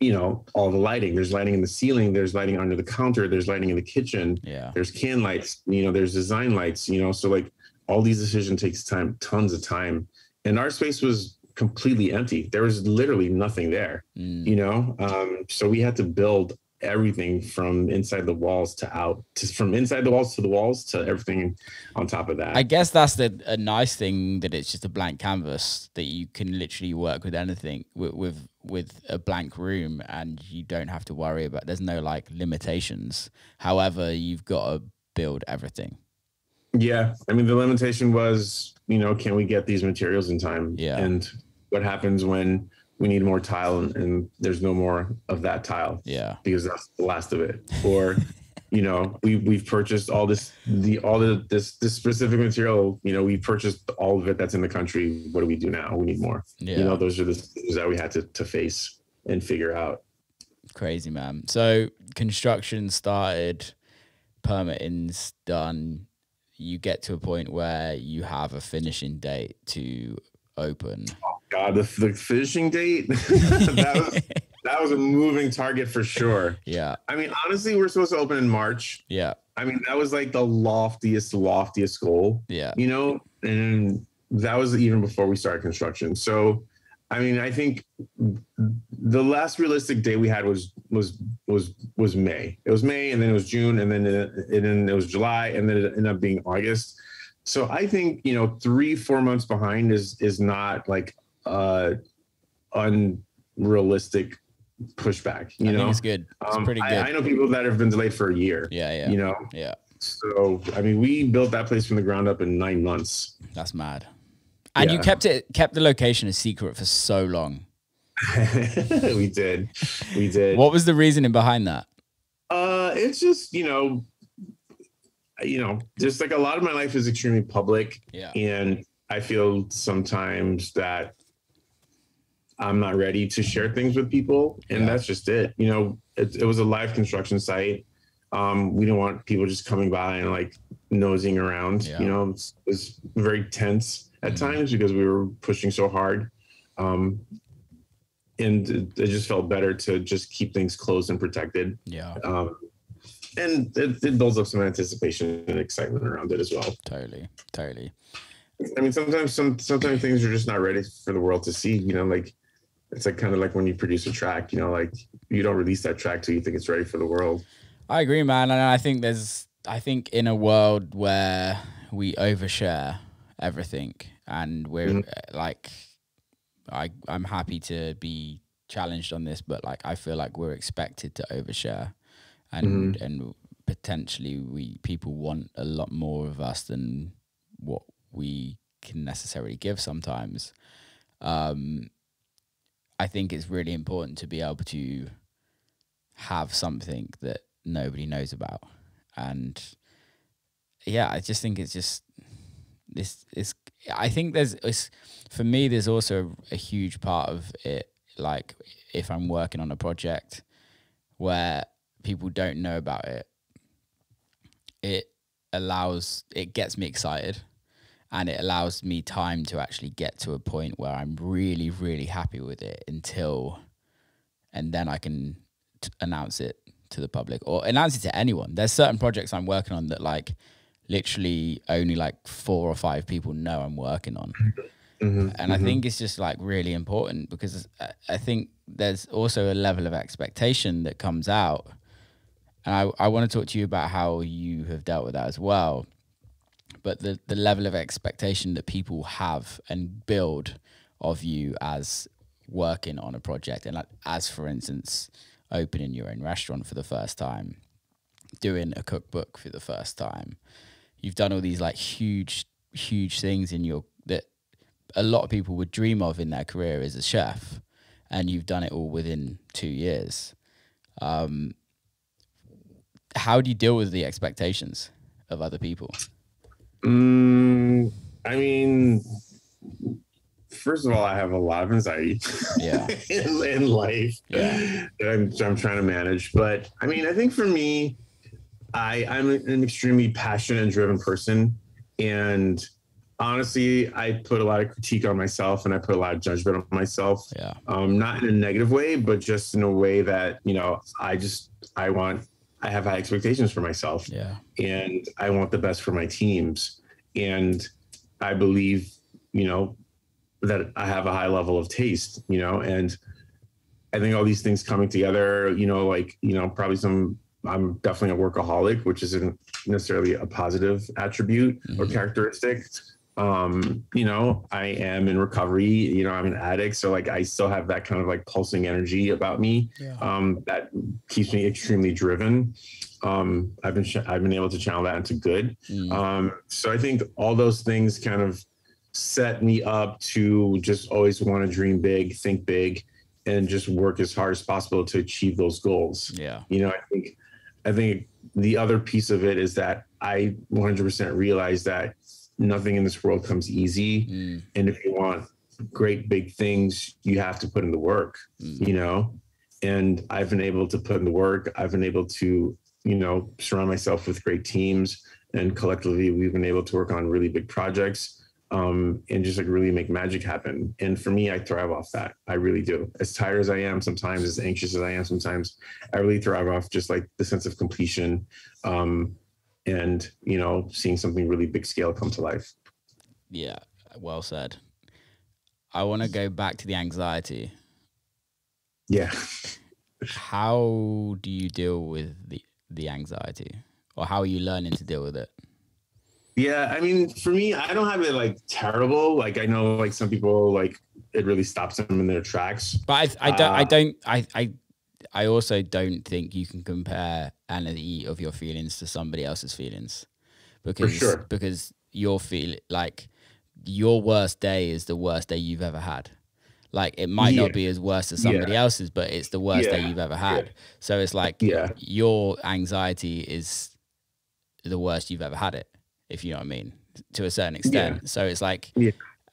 you know, all the lighting. There's lighting in the ceiling, there's lighting under the counter, there's lighting in the kitchen, there's can lights, you know, there's design lights, you know, so like all these decisions takes time, tons of time. And our space was completely empty. There was literally nothing there, you know? So we had to build everything from inside the walls to out, from inside the walls to everything on top of that. I guess that's a nice thing, that it's just a blank canvas, that you can literally work with anything, with a blank room, and you don't have to worry about, there's no like limitations. However, you've got to build everything. Yeah, I mean, the limitation was, you know, can we get these materials in time? Yeah. And what happens when we need more tile and there's no more of that tile? Yeah. Because that's the last of it. Or, you know, we've purchased all this, this specific material, you know, we purchased all of it that's in the country. What do we do now? We need more. Yeah. You know, those are the things that we had to face and figure out. Crazy, man. So construction started, permitting's done. You get to a point where you have a finishing date to open. Oh God, the finishing date? that was a moving target for sure. Yeah. I mean, honestly, we're supposed to open in March. Yeah. I mean, that was like the loftiest goal. Yeah. You know, and that was even before we started construction. So, I mean, I think the last realistic day we had was May. It was May, and then it was June, and then it was July, and then it ended up being August. So I think, you know, 3-4 months behind is not like unrealistic pushback. You know, I think it's good. It's pretty good. I know people that have been delayed for a year. Yeah, yeah. You know, yeah. So I mean, we built that place from the ground up in 9 months. That's mad. And yeah. You kept the location a secret for so long. We did. We did. What was the reasoning behind that? It's just, you know, just like a lot of my life is extremely public. Yeah. And I feel sometimes that I'm not ready to share things with people. And yeah. That's just it. You know, it was a live construction site. We didn't want people just coming by and like nosing around. Yeah. You know, it was very tense at times because we were pushing so hard. And it just felt better to just keep things closed and protected. Yeah. And it builds up some anticipation and excitement around it as well. Totally, totally. I mean, sometimes things are just not ready for the world to see, you know, like it's like kind of like when you produce a track, you know, like you don't release that track till you think it's ready for the world. I agree, man. And I think in a world where we overshare everything and we're like, I'm happy to be challenged on this, but like, I feel like we're expected to overshare. And potentially people want a lot more of us than what we can necessarily give sometimes. I think it's really important to be able to have something that nobody knows about. And yeah, I just think it's just this is, I think for me, there's also a huge part of it. Like if I'm working on a project where people don't know about it, it gets me excited and it allows me time to actually get to a point where I'm really, really happy with it and then I can announce it to the public or announce it to anyone. There's certain projects I'm working on that like literally only like 4 or 5 people know I'm working on. I think it's just like really important because I think there's also a level of expectation that comes out. And I want to talk to you about how you have dealt with that as well. But the level of expectation that people have and build of you as working on a project and like, as, for instance, opening your own restaurant for the first time, doing a cookbook for the first time. You've done all these like huge, huge things in your that a lot of people would dream of in their career as a chef. And you've done it all within 2 years. How do you deal with the expectations of other people? I mean, first of all, I have a lot of anxiety in life that I'm trying to manage. But I mean, I think for me, I'm an extremely passionate and driven person. And honestly, I put a lot of critique on myself and I put a lot of judgment on myself. Yeah. Not in a negative way, but just in a way that, you know, I have high expectations for myself. Yeah. And I want the best for my teams. And I believe, you know, that I have a high level of taste, you know, and I think all these things coming together, you know, like, you know, probably I'm definitely a workaholic, which isn't necessarily a positive attribute or characteristic. You know, I am in recovery, you know, I'm an addict. So like, I still have that kind of like pulsing energy about me, that keeps me extremely driven. I've been able to channel that into good. So I think all those things kind of set me up to just always want to dream big, think big, and just work as hard as possible to achieve those goals. Yeah. You know, I think the other piece of it is that I 100% realize that nothing in this world comes easy. And if you want great big things, you have to put in the work, you know, and I've been able to put in the work. I've been able to, you know, surround myself with great teams, and collectively we've been able to work on really big projects, and just like really make magic happen. And for me, I thrive off that. I really do. As tired as I am sometimes, as anxious as I am sometimes, I really thrive off just like the sense of completion, and, you know, seeing something really big scale come to life. Yeah, well said. I want to go back to the anxiety. Yeah. How do you deal with the anxiety, or how are you learning to deal with it? Yeah, I mean, for me, I don't have it like terrible. Like I know like some people, like it really stops them in their tracks. But I don't, I don't, I I also don't think you can compare any of your feelings to somebody else's feelings, because because your feel like your worst day is the worst day you've ever had. Like it might not be as worse as somebody else's, but it's the worst day you've ever had. So it's like your anxiety is the worst you've ever had it, if you know what I mean, to a certain extent. So it's like,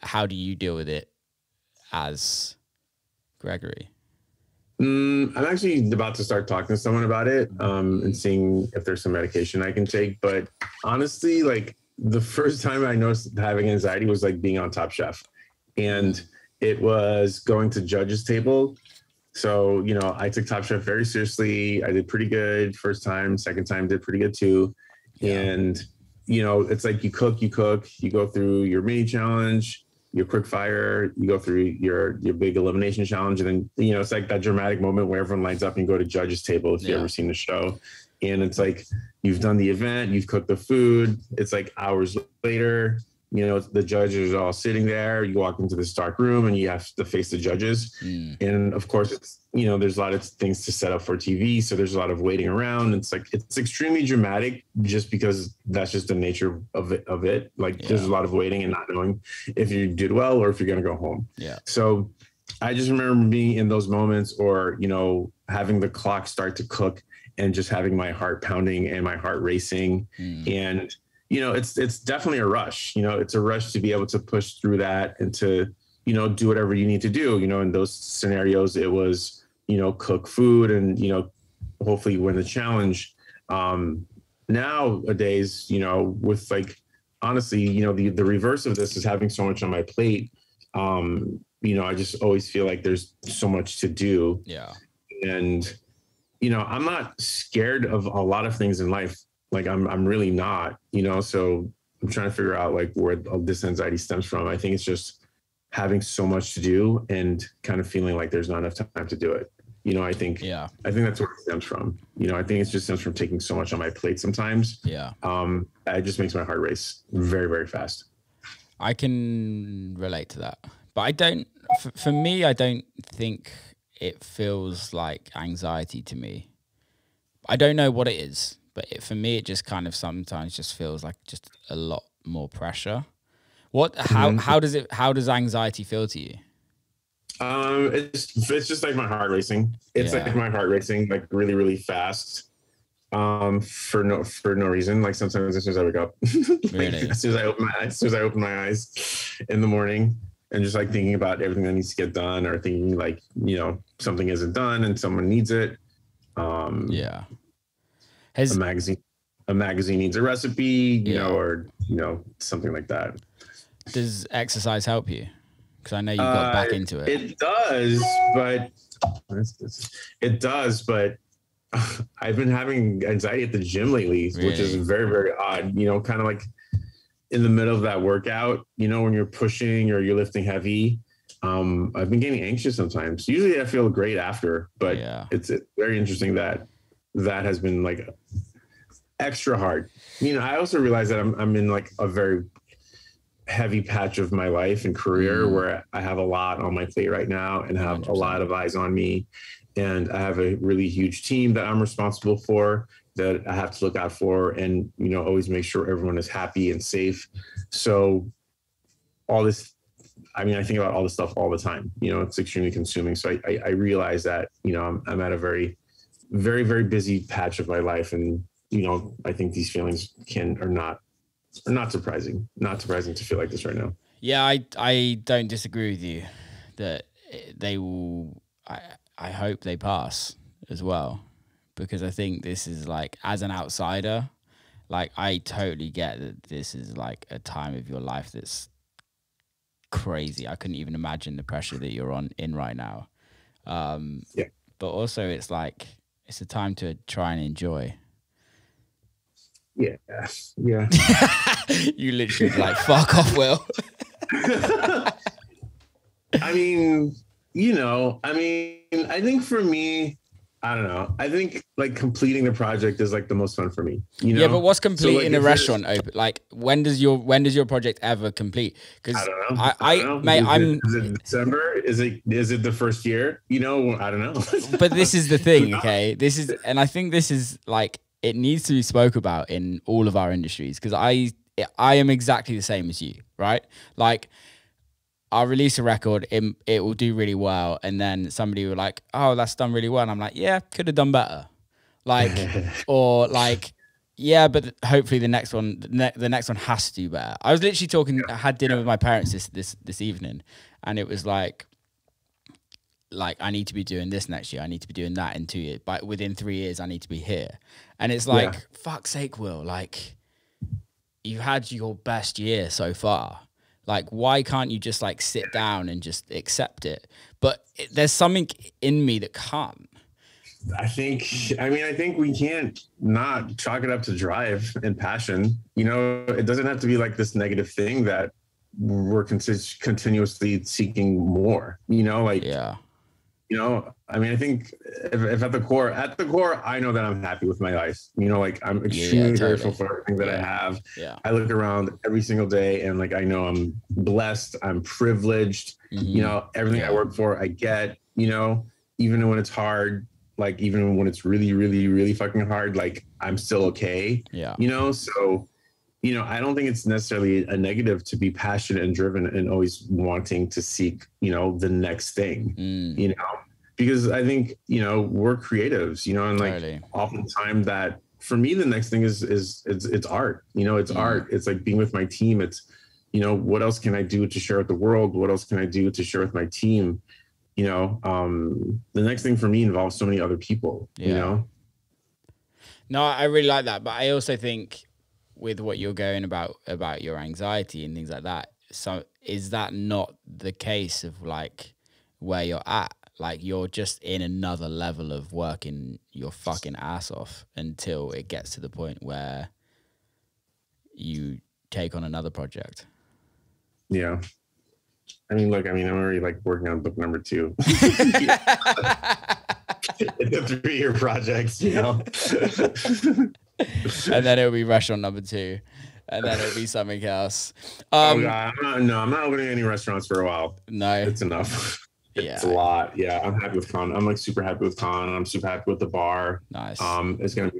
how do you deal with it as Gregory? I'm actually about to start talking to someone about it and seeing if there's some medication I can take. But honestly, like the first time I noticed having anxiety was like being on Top Chef. And it was going to judges table. So, you know, I took Top Chef very seriously. I did pretty good first time, second time did pretty good too. Yeah. And, you know, it's like you cook, you go through your mini challenge, your quick fire, you go through your big elimination challenge. And then, you know, it's like that dramatic moment where everyone lines up and you go to judges table if you've ever seen the show. And it's like, you've done the event, you've cooked the food. It's like hours later, you know, the judges are all sitting there. You walk into this dark room and you have to face the judges. And of course, it's, you know, there's a lot of things to set up for TV. So there's a lot of waiting around. It's like, it's extremely dramatic just because that's just the nature of it. Like there's a lot of waiting and not knowing if you did well or if you're going to go home. So I just remember being in those moments or, you know, having the clock start to cook and just having my heart pounding and my heart racing. And you know, it's definitely a rush, you know, it's a rush to be able to push through that and to, you know, do whatever you need to do. You know, in those scenarios, it was, you know, cook food and, you know, hopefully win the challenge. Nowadays, you know, with like, honestly, you know, the reverse of this is having so much on my plate. You know, I just always feel like there's so much to do. And, you know, I'm not scared of a lot of things in life. Like I'm really not, you know, so I'm trying to figure out like where all this anxiety stems from. I think it's just having so much to do and kind of feeling like there's not enough time to do it. You know, I think, I think that's where it stems from. You know, I think it just stems from taking so much on my plate sometimes. It just makes my heart race very, very fast. I can relate to that, but I don't, for me, I don't think it feels like anxiety to me. I don't know what it is. But for me, it just kind of sometimes just feels like just a lot more pressure. How does anxiety feel to you? It's just like my heart racing. It's like my heart racing, like really, really fast. For no reason. Like sometimes as soon as I wake up, like as soon as I open my eyes in the morning, and just like thinking about everything that needs to get done, or thinking like, you know, something isn't done and someone needs it. A magazine needs a recipe, you know, or, you know, something like that. Does exercise help you? Because I know you got back into it. It does, but I've been having anxiety at the gym lately, which is very, very odd. You know, kind of like in the middle of that workout, you know, when you're pushing or you're lifting heavy, I've been getting anxious sometimes. Usually I feel great after, but it's very interesting that has been like extra hard. You know, I also realize that I'm in like a very heavy patch of my life and career where I have a lot on my plate right now and have 100%. A lot of eyes on me. And I have a really huge team that I'm responsible for that I have to look out for and, you know, always make sure everyone is happy and safe. So all this, I mean, I think about all this stuff all the time, you know, it's extremely consuming. So I realize that, you know, I'm at a very, very busy patch of my life. And, you know, I think these feelings are not surprising. Not surprising to feel like this right now. Yeah, I don't disagree with you that they will, I hope they pass as well, because I think this is like, as an outsider, like I totally get that this is like a time of your life that's crazy. I couldn't even imagine the pressure that you're in right now. But also it's like, it's a time to try and enjoy. Yeah. You literally like, fuck off, Will. I mean, you know, I mean, I think for me, I don't know. I think like completing the project is like the most fun for me. You know? Yeah, but what's complete in a restaurant? Like when does your project ever complete? Because I don't know. Is it December? Is it the first year? You know, I don't know. But this is the thing, okay? This is, and I think this is like it needs to be spoke about in all of our industries, because I am exactly the same as you, right? Like, I'll release a record, it will do really well. And then somebody will like, oh, that's done really well. And I'm like, yeah, could have done better. Like, or like, yeah, but hopefully the next one has to do better. I was literally talking, I had dinner with my parents this evening. And it was like, I need to be doing this next year. I need to be doing that in 2 years. But within 3 years, I need to be here. And it's like, fuck's sake, Will, like, you had your best year so far. Like, why can't you just like sit down and just accept it? But there's something in me that can't. I think we can't not chalk it up to drive and passion. You know, it doesn't have to be like this negative thing that we're continuously seeking more, you know, like, yeah. You know, I mean, I think if at the core, I know that I'm happy with my life. You know, like I'm extremely grateful for everything that I have. Yeah. I look around every single day and like, I know I'm blessed. I'm privileged. Mm-hmm. You know, everything I work for, I get, you know, even when it's hard, like even when it's really, really, really fucking hard, like I'm still okay. Yeah. You know, so, you know, I don't think it's necessarily a negative to be passionate and driven and always wanting to seek, you know, the next thing, you know, because I think, you know, we're creatives, you know, and like oftentimes that for me, the next thing is it's art, you know, it's art. It's like being with my team. It's, you know, what else can I do to share with the world? What else can I do to share with my team? You know, the next thing for me involves so many other people, you know? No, I really like that. But I also think, with what you're going about your anxiety and things like that, so is that not the case of like where you're at? Like you're just in another level of working your fucking ass off until it gets to the point where you take on another project. Yeah. I mean, look, I mean, I'm already like working on book number 2. It's a 3-year project, you know? And then it'll be restaurant number 2, and then it'll be something else. Oh God, I'm not opening any restaurants for a while. No, it's enough. Yeah, it's a lot. Yeah, I'm happy with Kann. I'm like super happy with Kann. I'm super happy with the bar. Nice. It's gonna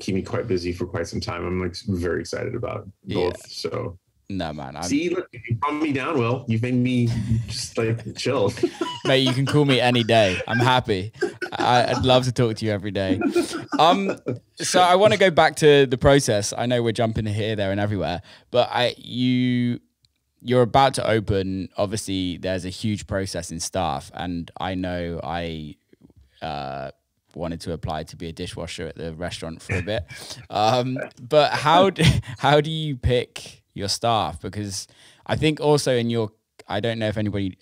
keep me quite busy for quite some time. I'm like very excited about both. Yeah. So no, man. See, look, if you calm me down, Will, you've made me just like chill. Mate, you can call me any day. I'm happy. I'd love to talk to you every day. So I want to go back to the process. I know we're jumping here, there, and everywhere, but you're about to open. Obviously, there's a huge process in staff, and I know I wanted to apply to be a dishwasher at the restaurant for a bit. But how do you pick your staff? Because I think also in your I don't know if anybody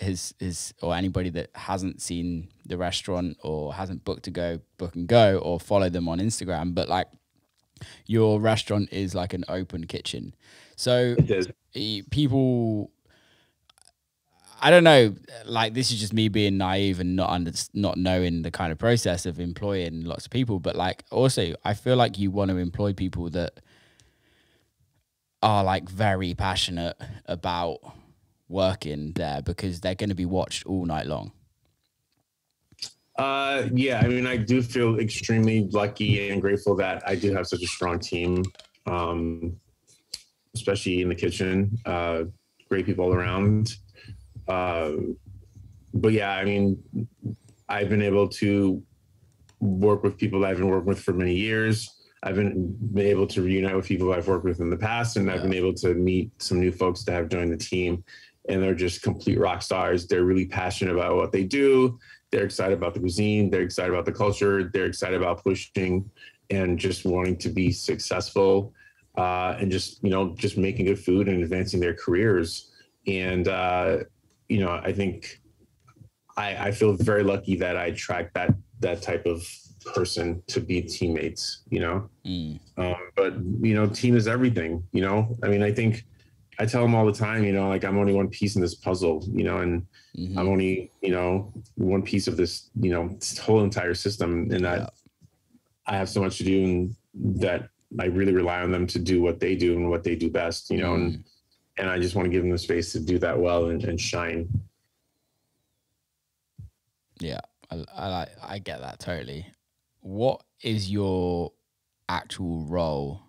or anybody that hasn't seen the restaurant or hasn't booked to go, book and go, or follow them on Instagram, but like your restaurant is like an open kitchen. So people, I don't know, like this is just me being naive and not knowing the kind of process of employing lots of people. But like also I feel like you want to employ people that are like very passionate about working there, because they're going to be watched all night long. Yeah, I mean, I do feel extremely lucky and grateful that I do have such a strong team, especially in the kitchen. Great people around. But yeah, I mean, I've been able to work with people that I've been working with for many years. I've been able to reunite with people I've worked with in the past, and I've been able to meet some new folks that have joined the team. And they're just complete rock stars. They're really passionate about what they do. They're excited about the cuisine. They're excited about the culture. They're excited about pushing and just wanting to be successful, and just, you know, just making good food and advancing their careers. And, you know, I think I feel very lucky that I attract that type of person to be teammates, you know? But, you know, team is everything, you know? I mean, I think I tell them all the time, you know, like I'm only one piece in this puzzle, you know, and I'm only, you know, one piece of this, you know, this whole entire system. And I have so much to do, and that I really rely on them to do what they do and what they do best, you know, and I just want to give them the space to do that well and shine. Yeah, I get that totally. What is your actual role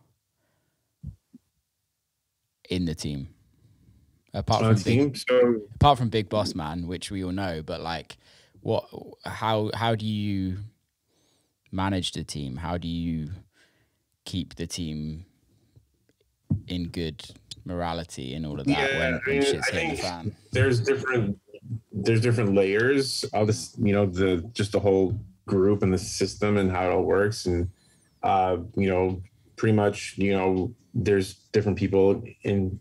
in the team? Apart from Big Boss Man, which we all know, but like how do you manage the team? How do you keep the team in good morality and all of that? I mean, there's different layers of this, you know, just the whole group and the system and how it all works. And, you know, pretty much, you know, there's different people in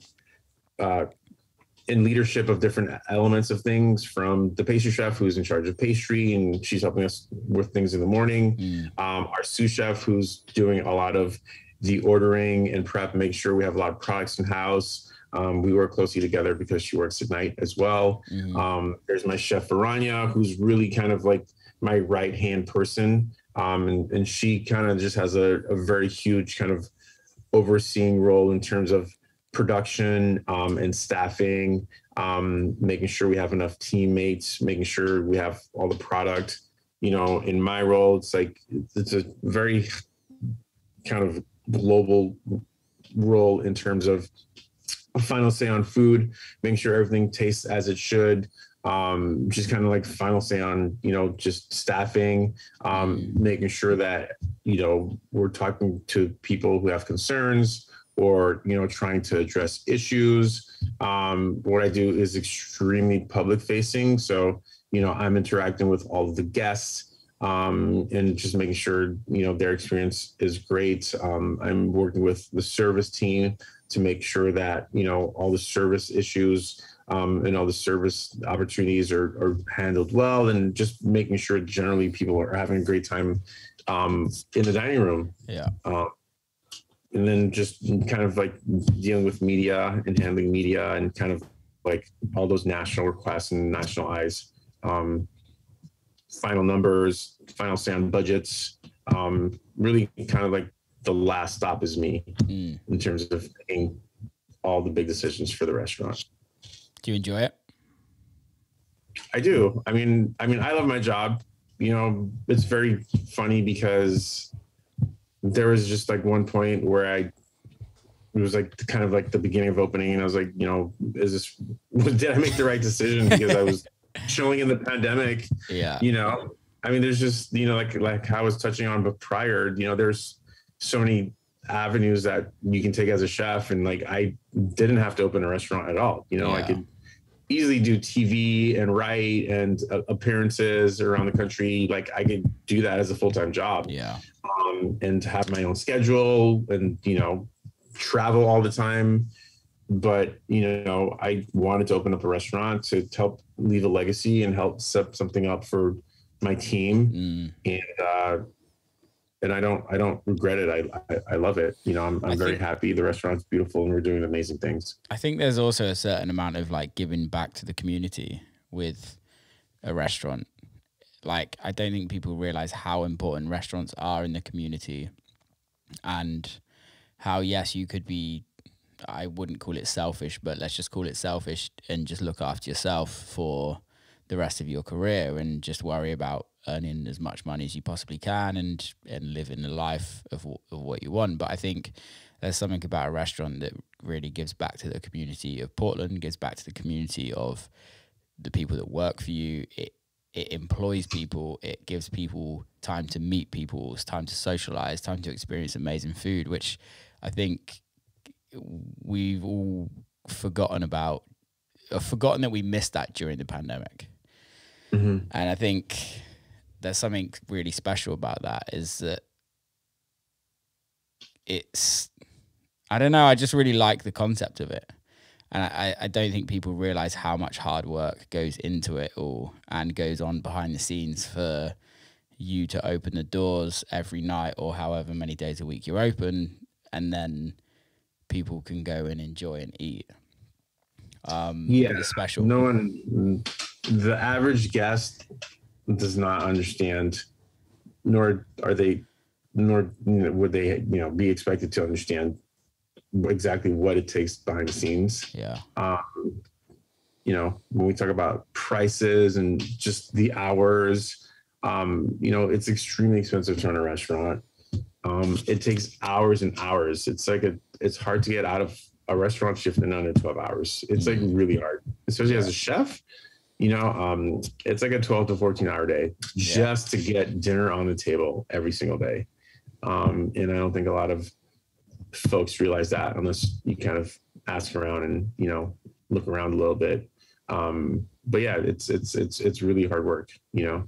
leadership of different elements of things, from the pastry chef, who's in charge of pastry, and she's helping us with things in the morning. Our sous chef, who's doing a lot of the ordering and prep, make sure we have a lot of products in house. We work closely together because she works at night as well. There's my chef Varanya, who's really kind of like my right hand person. And she kind of just has a very huge kind of overseeing role in terms of production and staffing, making sure we have enough teammates, making sure we have all the product. You know, in my role, it's like, it's a very kind of global role in terms of a final say on food, making sure everything tastes as it should. Just kind of like final say on, you know, just staffing, making sure that, you know, we're talking to people who have concerns or, you know, trying to address issues. What I do is extremely public facing. So, you know, I'm interacting with all of the guests, and just making sure, you know, their experience is great. I'm working with the service team to make sure that, you know, all the service issues and all the service opportunities are handled well, and just making sure generally people are having a great time in the dining room. And then just kind of like dealing with media and handling media and kind of like all those national requests and national eyes. Final numbers, final say on budgets, really kind of like the last stop is me in terms of making all the big decisions for the restaurant. Do you enjoy it? I do. I mean, I love my job. You know, it's very funny because there was just like one point where it was like kind of like the beginning of opening, and I was like, you know, did I make the right decision? Because I was chilling in the pandemic. Yeah. You know, I mean, there's just, you know, like I was touching on, but prior, you know, there's so many avenues that you can take as a chef, and like I didn't have to open a restaurant at all. You know, I could easily do TV and write and appearances around the country. Like I could do that as a full-time job. And have my own schedule and, you know, travel all the time. But, you know, I wanted to open up a restaurant to help leave a legacy and help set something up for my team. And I don't regret it. I love it. You know, I'm very happy. The restaurant's beautiful and we're doing amazing things. I think there's also a certain amount of like giving back to the community with a restaurant. Like, I don't think people realize how important restaurants are in the community, and how, yes, you could be, I wouldn't call it selfish, but let's just call it selfish and just look after yourself for the rest of your career and just worry about earning as much money as you possibly can and living the life of what you want. But I think there's something about a restaurant that really gives back to the community of Portland, gives back to the community of the people that work for you. It employs people. It gives people time to meet people, time to socialize, time to experience amazing food, which I think we've all forgotten about, or forgotten that we missed that during the pandemic. And I think there's something really special about that, is that it's, I don't know, I just really like the concept of it. And I don't think people realize how much hard work goes into it all and goes on behind the scenes for you to open the doors every night or however many days a week you're open, and then people can go and enjoy and eat. yeah, the special. No one, the average guest does not understand, nor are they, nor would they, you know, be expected to understand exactly what it takes behind the scenes. Yeah. You know, when we talk about prices and just the hours, you know, it's extremely expensive to run a restaurant. It takes hours and hours. It's like it's hard to get out of a restaurant shift in under 12 hours. It's like really hard, especially as a chef, you know, it's like a 12 to 14 hour day just to get dinner on the table every single day. And I don't think a lot of folks realize that unless you kind of ask around and, you know, look around a little bit. But yeah, it's really hard work, you know,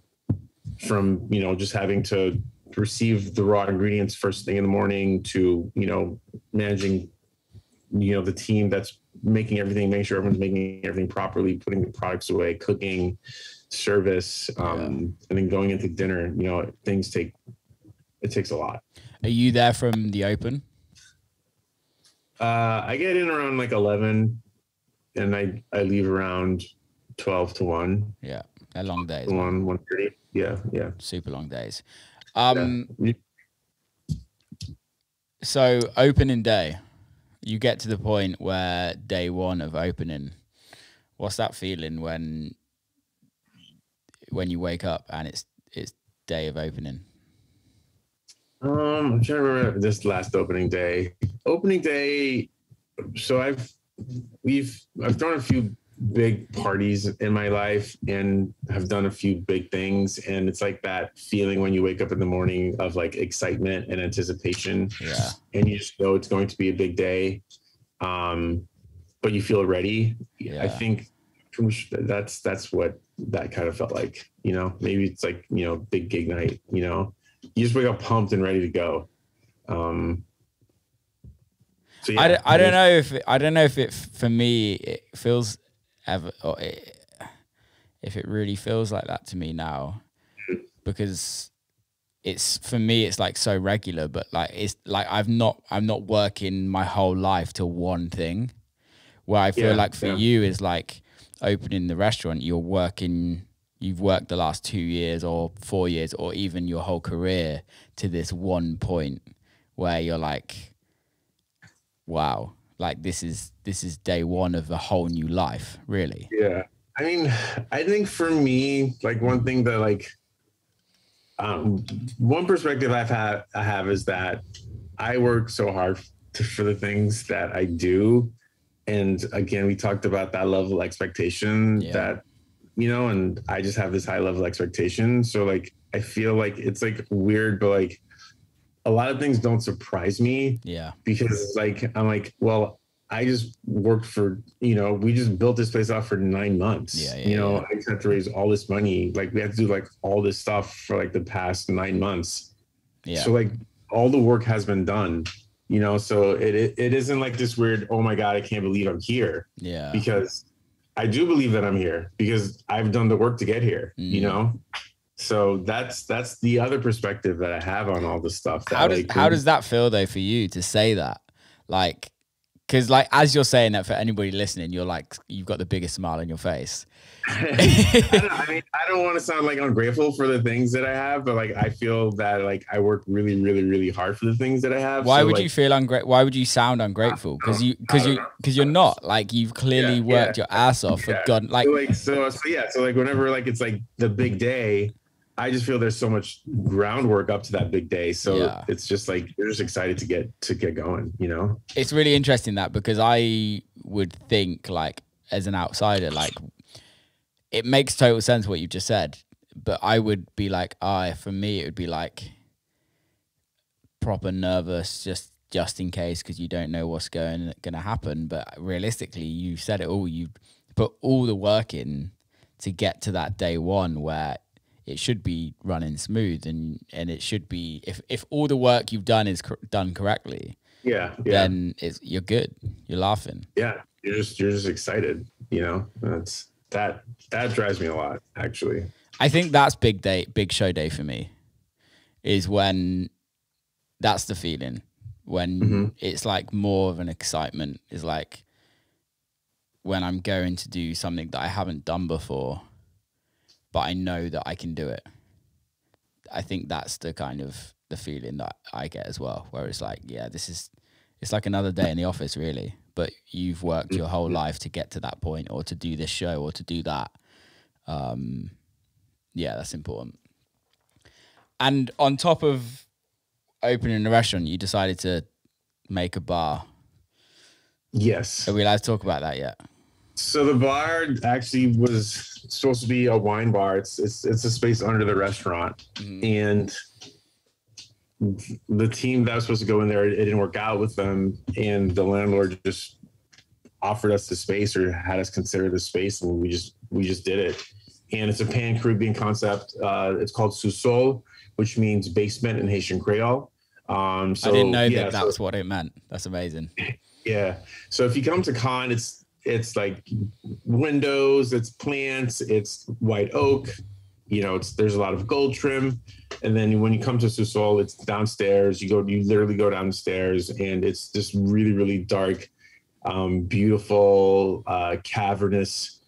from, you know, just having to receive the raw ingredients first thing in the morning to, you know, managing, you know, the team that's making everything, making sure everyone's making everything properly, putting the products away, cooking, service, and then going into dinner, you know, things take, it takes a lot. Are you there from the open? I get in around like 11 and I leave around 12 to 1. Yeah. A long day. 1:30. Yeah. Yeah. Super long days. So opening day, you get to the point where day one of opening, what's that feeling when you wake up and it's day of opening? I'm trying to remember this last opening day. So I've thrown a few big parties in my life and have done a few big things, and it's like that feeling when you wake up in the morning of like excitement and anticipation, and you just know it's going to be a big day, but you feel ready. I think that's what that kind of felt like, you know. Maybe it's like, you know, big gig night, you know, you just wake up pumped and ready to go. So yeah, I don't know if it for me it feels if it really feels like that to me now, because it's, for me, it's like so regular, but like, it's like, I'm not working my whole life to one thing, where I feel like for you is like opening the restaurant, you've worked the last 2 years or 4 years or even your whole career to this one point where you're like, wow. Like this is day one of a whole new life, really. Yeah. I mean, I think for me, like one thing that like, one perspective I have is that I work so hard for the things that I do. And again, we talked about that level of expectation that, you know, and I just have this high level of expectation. So like, I feel like it's like weird, but like, a lot of things don't surprise me. Yeah. Because like, I'm like, well, I just worked for, you know, we just built this place out for 9 months. You know, I just had to raise all this money. Like we had to do like all this stuff for like the past 9 months. Yeah. So like all the work has been done, you know, so it isn't like this weird, oh my God, I can't believe I'm here. Yeah. Because I do believe that I'm here because I've done the work to get here, you know? So that's the other perspective that I have on all this stuff. How does that feel though for you to say that? Like, because like as you're saying that, for anybody listening, you're like, you've got the biggest smile on your face. I don't want to sound like ungrateful for the things that I have, but like I feel that like I work really, really, really hard for the things that I have. Why so, would like, you feel ungrateful? Why would you sound ungrateful? Because you're not. Like you've clearly worked your ass off. For God, So like whenever like it's like the big day, I just feel there's so much groundwork up to that big day. So it's just like, you're just excited to get going, you know? It's really interesting that, because I would think like as an outsider, like it makes total sense what you just said, but I would be like, for me, it would be like proper nervous, just in case, because you don't know what's going to happen. But realistically, you said it all, you put all the work in to get to that day one where it should be running smooth, and it should be, if all the work you've done is done correctly, then you're good. You're laughing. Yeah, you're just excited. You know, that drives me a lot, actually. I think that's big show day for me, is when that's the feeling when it's like more of an excitement. Is like when I'm going to do something that I haven't done before, but I know that I can do it. I think that's the kind of the feeling that I get as well, where it's like, yeah, this is, it's like another day in the office really, but you've worked your whole life to get to that point or to do this show or to do that. Yeah, that's important. And on top of opening a restaurant, you decided to make a bar. Yes. Are we allowed to talk about that yet? So the bar actually was supposed to be a wine bar. It's a space under the restaurant. Mm. And the team that was supposed to go in there, it didn't work out with them. And the landlord just offered us the space, or had us consider the space, and we just did it. And it's a Pan-Caribbean concept. It's called sous-sol, which means basement in Haitian Creole. So I didn't know that that's what it meant. That's amazing. Yeah. So if you come to Kann, it's like windows, it's plants, it's white oak, you know, there's a lot of gold trim. And then when you come to sous-sol, it's downstairs. You literally go downstairs, and it's just really, really dark, beautiful, cavernous.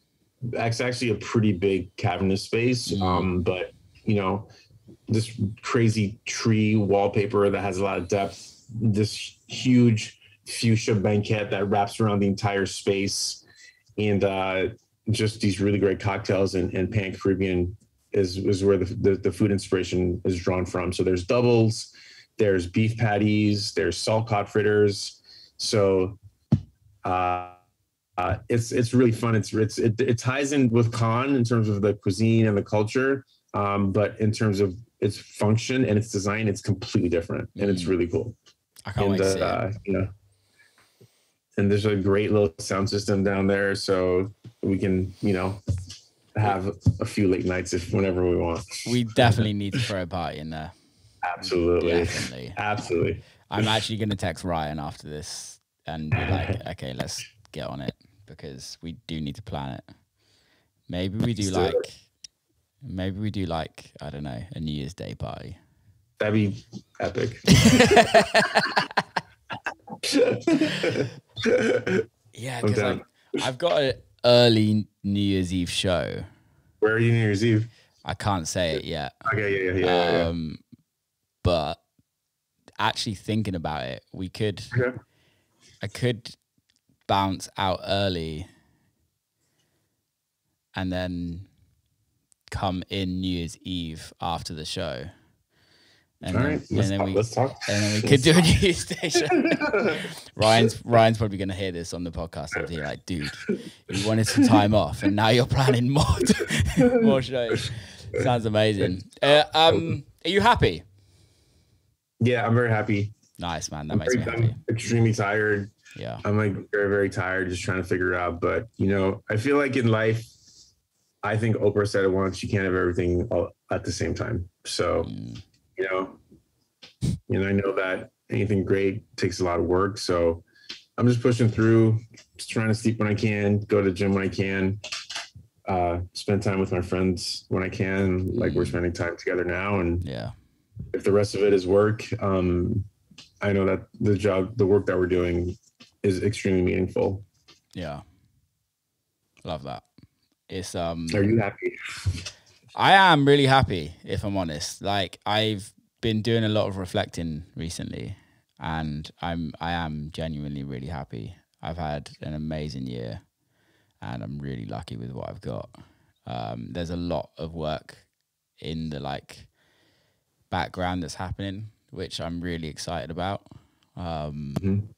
It's actually a pretty big cavernous space, but, you know, this crazy tree wallpaper that has a lot of depth, this huge fuchsia banquette that wraps around the entire space, and just these really great cocktails, and Pan-Caribbean is where the food inspiration is drawn from. So there's doubles, there's beef patties, there's salt cod fritters. So it's really fun. It ties in with Kann in terms of the cuisine and the culture, but in terms of its function and its design, it's completely different, and it's really cool. I can't wait to see it. You know, and there's a great little sound system down there, so we can, you know, have a few late nights whenever we want. We definitely need to throw a party in there. Absolutely. Definitely. Absolutely. I'm actually going to text Ryan after this and be like, okay, let's get on it, because we do need to plan it. Maybe we do like, I don't know, a New Year's Day party. That'd be epic. Yeah, because like, I've got an early New Year's Eve show. Where are you New Year's Eve? I can't say it yet. Okay, yeah. But actually thinking about it, we could, I could bounce out early and then come in New Year's Eve after the show. And all right, let's talk. And then we could do a New Year's Day show. Ryan's probably going to hear this on the podcast and be like, dude, you wanted some time off and now you're planning more shows. Sounds amazing. Are you happy? Yeah, I'm very happy. Nice, man. That makes me happy. I'm extremely tired. Yeah. I'm like very, very tired, just trying to figure it out. But, you know, I feel like in life, I think Oprah said it once, you can't have everything all at the same time. So, you know, and I know that anything great takes a lot of work. So I'm just pushing through, just trying to sleep when I can, go to the gym when I can, spend time with my friends when I can, like we're spending time together now. And yeah, if the rest of it is work, I know that the work that we're doing is extremely meaningful. Yeah. Love that. It's Are you happy? I am really happy, if I'm honest. Like, I've been doing a lot of reflecting recently, and I am genuinely really happy. I've had an amazing year, and I'm really lucky with what I've got. There's a lot of work in the like background that's happening, which I'm really excited about. And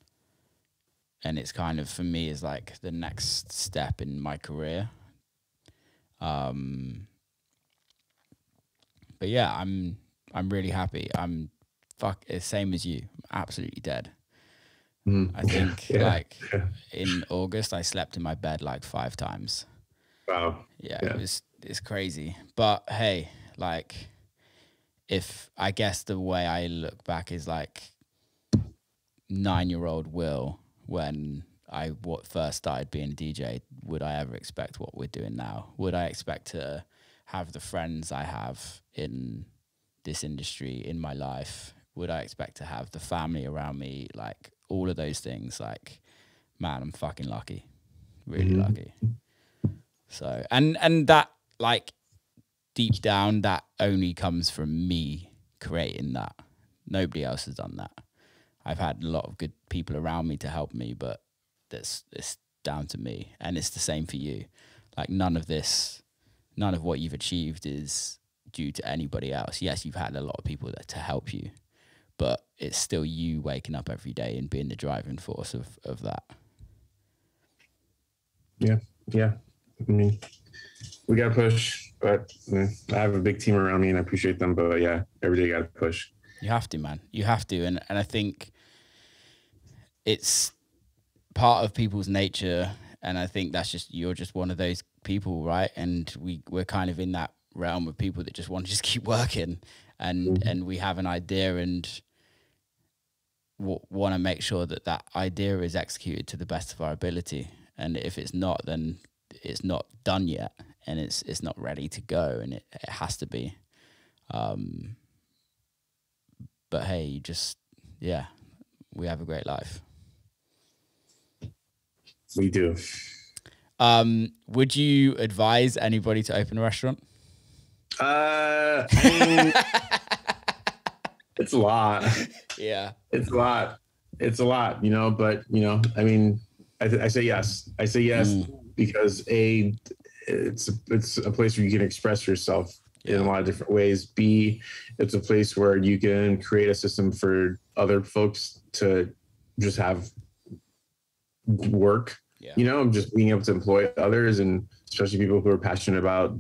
it's kind of, for me, is like the next step in my career. But yeah, I'm really happy. I'm same as you. I'm absolutely dead. I think in August I slept in my bed like 5 times. Wow. Yeah, yeah. It's crazy. But hey, like, if I guess the way I look back is like 9-year-old Will, when I first started being a DJ, would I ever expect what we're doing now? Would I expect to have the friends I have in this industry in my life? Would I expect to have the family around me? Like, all of those things. Like, man, I'm fucking lucky. really lucky. So, and that, like, deep down, that only comes from me creating that. Nobody else has done that. I've had a lot of good people around me to help me, but that's, it's down to me. And it's the same for you. Like, none of this, none of what you've achieved is due to anybody else. Yes, you've had a lot of people that, to help you, but it's still you waking up every day and being the driving force of that. Yeah, yeah. I mean, we got to push, but I have a big team around me and I appreciate them. But yeah, every day you got to push. You have to, man. You have to. And I think it's part of people's nature. And I think that's just, you're just one of those people, right? And we're kind of in that realm of people that just want to just keep working. And we have an idea and want to make sure that that idea is executed to the best of our ability. And if it's not, then it's not done yet, and it's not ready to go, and it has to be. But hey, you just, yeah, we have a great life. We do. Would you advise anybody to open a restaurant? I mean, it's a lot. Yeah, it's a lot. It's a lot, you know. But you know, I mean, I say yes. I say yes because A, it's a place where you can express yourself in a lot of different ways. B, it's a place where you can create a system for other folks to just have work. Yeah. You know, just being able to employ others, and especially people who are passionate about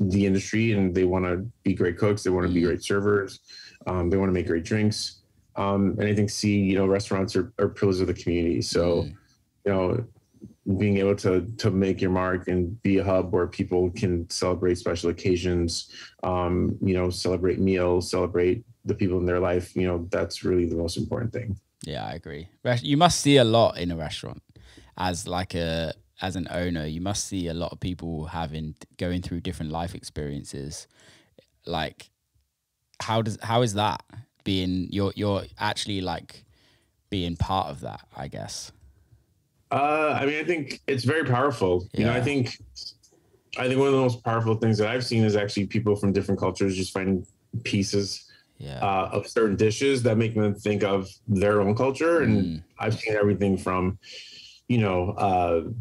the industry and they want to be great cooks, they want to be great servers, they want to make great drinks. And I think C, you know, restaurants are pillars of the community. So, you know, being able to make your mark and be a hub where people can celebrate special occasions, you know, celebrate meals, celebrate the people in their life, you know, that's really the most important thing. Yeah, I agree. You must see a lot in a restaurant as like a, as an owner, you must see a lot of people having, going through different life experiences. Like, how is that being, you're actually like being part of that, I guess? I mean, I think it's very powerful. Yeah. You know, I think one of the most powerful things that I've seen is actually people from different cultures just find pieces of certain dishes that make them think of their own culture. And I've seen everything from, you know,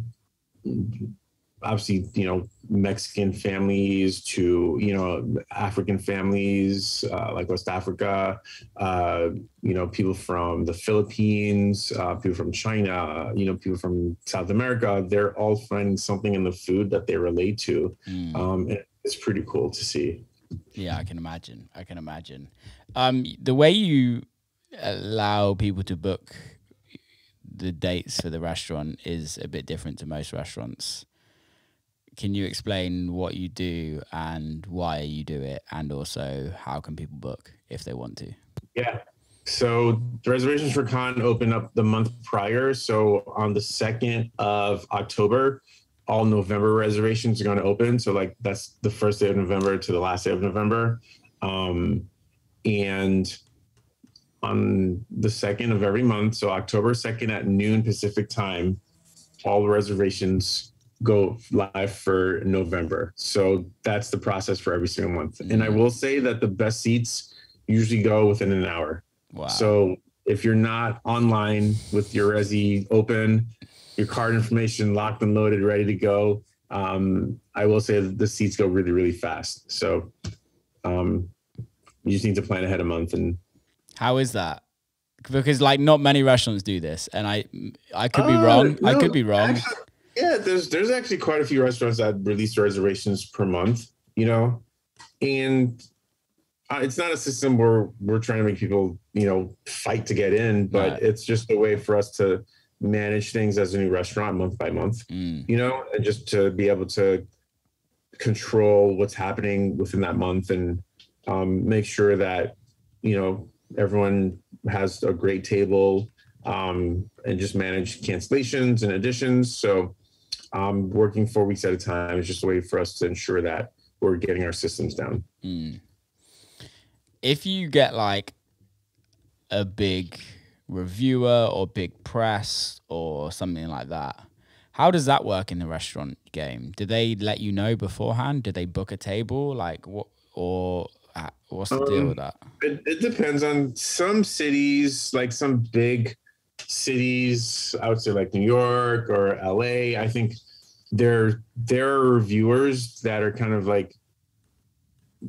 obviously, you know, Mexican families to, you know, African families, like West Africa, you know, people from the Philippines, people from China, you know, people from South America. They're all finding something in the food that they relate to. And it's pretty cool to see. Yeah, I can imagine. I can imagine. The way you allow people to book the dates for the restaurant is a bit different to most restaurants. Can you explain what you do and why you do it, and also how can people book if they want to? Yeah. So the reservations for Kann open up the month prior. So on the 2nd of October, all November reservations are going to open. So like that's the first day of November to the last day of November. And on the 2nd of every month, so October 2nd at noon Pacific time, all the reservations go live for November. So that's the process for every single month. And I will say that the best seats usually go within an hour. Wow. So if you're not online with your Resi open, your card information locked and loaded, ready to go, I will say that the seats go really, really fast. So you just need to plan ahead a month. And how is that? Because like not many restaurants do this, and I could be wrong. No, I could be wrong. Yeah, there's actually quite a few restaurants that release reservations per month, you know, and it's not a system where we're trying to make people, you know, fight to get in, but it's just a way for us to manage things as a new restaurant month by month, you know, and just to be able to control what's happening within that month and make sure that, you know, everyone has a great table, and just manage cancellations and additions. So working 4 weeks at a time is just a way for us to ensure that we're getting our systems down. If you get like a big reviewer or big press or something like that, How does that work in the restaurant game? Do they let you know beforehand? Do they book a table? Like what, or what's the deal with that? It depends on some cities, like some big cities, I would say like New York or LA. I think there are reviewers that are kind of like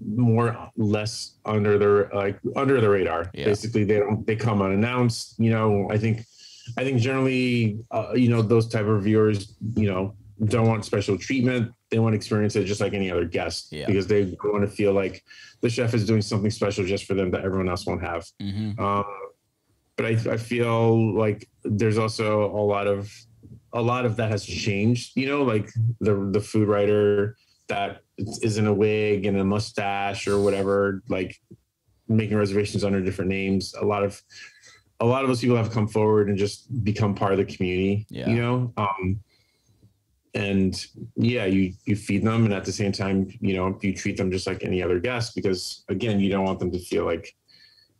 less under the radar. Yeah. Basically, they come unannounced. You know, I think generally, you know, those type of reviewers, you know, don't want special treatment. They want to experience it just like any other guest, yeah, because they want to feel like the chef is doing something special just for them that everyone else won't have. Mm-hmm. But I feel like there's also a lot of that has changed, you know, like the food writer that is in a wig and a mustache or whatever, like making reservations under different names. A lot of those people have come forward and just become part of the community, yeah, you know? And yeah, you feed them. And at the same time, you know, you treat them just like any other guest, because again, you don't want them to feel like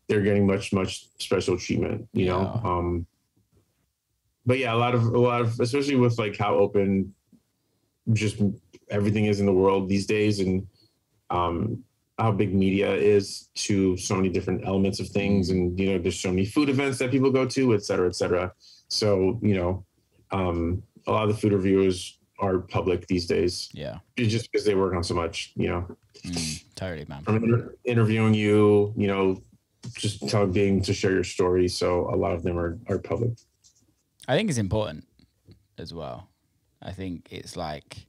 they're getting much special treatment, you yeah know? But yeah, a lot of, especially with like how open just everything is in the world these days, and how big media is to so many different elements of things. And, you know, there's so many food events that people go to, et cetera, et cetera. So, you know, a lot of the food reviewers are public these days. Yeah. Just because they work on so much, you know. Totally, man. From interviewing you, you know, just being to share your story. So a lot of them are public. I think it's important as well. I think it's like,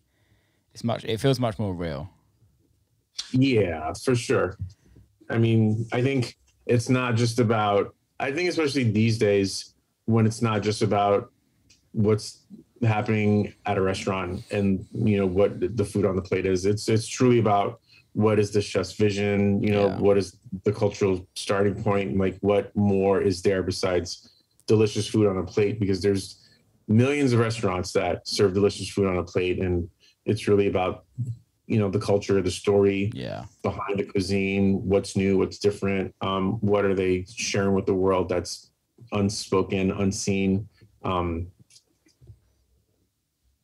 it feels much more real. Yeah, for sure. I mean, I think it's not just about, I think especially these days when it's not just about what's happening at a restaurant and, you know, what the food on the plate is, it's truly about what is the chef's vision, you know, yeah, what is the cultural starting point? Like what more is there besides delicious food on a plate? Because there's millions of restaurants that serve delicious food on a plate, and it's really about, you know, the culture, the story, yeah, behind the cuisine, what's new, what's different, what are they sharing with the world that's unspoken, unseen, and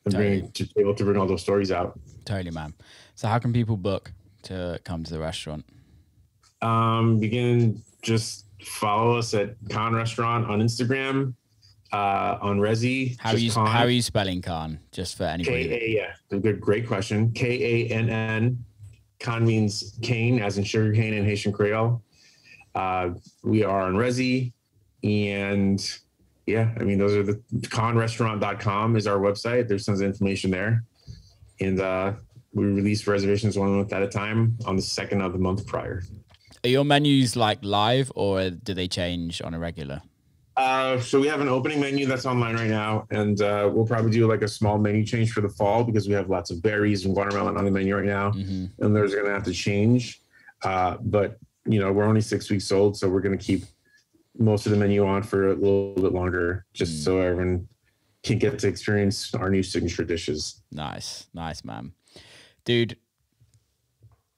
to be able to bring all those stories out. Totally, man. So how can people book to come to the restaurant? You can just follow us at Kann Restaurant on Instagram, on Resi. How are you spelling Kann, just for anybody? Great question. Kann. Kann means cane, as in sugar cane in Haitian Creole. We are on Resi, and yeah, I mean, those are the kannrestaurant.com is our website. There's tons of information there, and we release reservations 1 month at a time on the 2nd of the month prior. Are your menus like live, or do they change on a regular? So we have an opening menu that's online right now, and we'll probably do like a small menu change for the fall because we have lots of berries and watermelon on the menu right now, mm-hmm, and those are going to have to change. But, you know, we're only 6 weeks old, so we're going to keep most of the menu on for a little bit longer, just so everyone can get to experience our new signature dishes. Nice. Nice, man. Dude,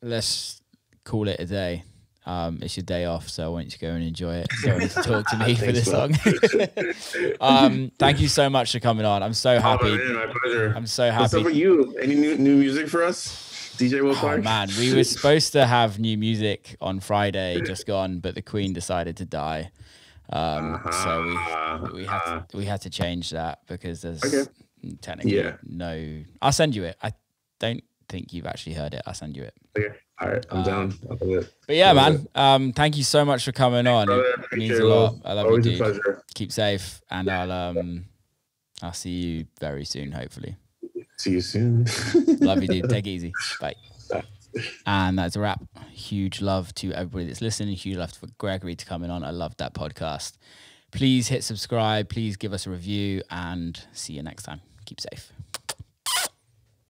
let's call it a day. It's your day off, so I want you to go and enjoy it. Don't need to talk to me for this long. Thank you so much for coming on. I'm so happy. Oh, man, my pleasure. I'm so happy. What's up with you? Any new music for us, DJ Will Clarke? Oh, man, we were supposed to have new music on Friday, just gone, but the Queen decided to die. So we had to change that because there's technically no. I'll send you it. I don't think you've actually heard it. I'll send you it. Okay. All right, I'm down. But yeah, man, thank you so much for coming on. It means a lot. I love you, dude. Pleasure. Keep safe, and I'll see you very soon, hopefully. See you soon. Love you, dude. Take it easy. Bye. And that's a wrap. Huge love to everybody that's listening. Huge love for Gregory to coming on. I loved that podcast. Please hit subscribe. Please give us a review, and see you next time. Keep safe.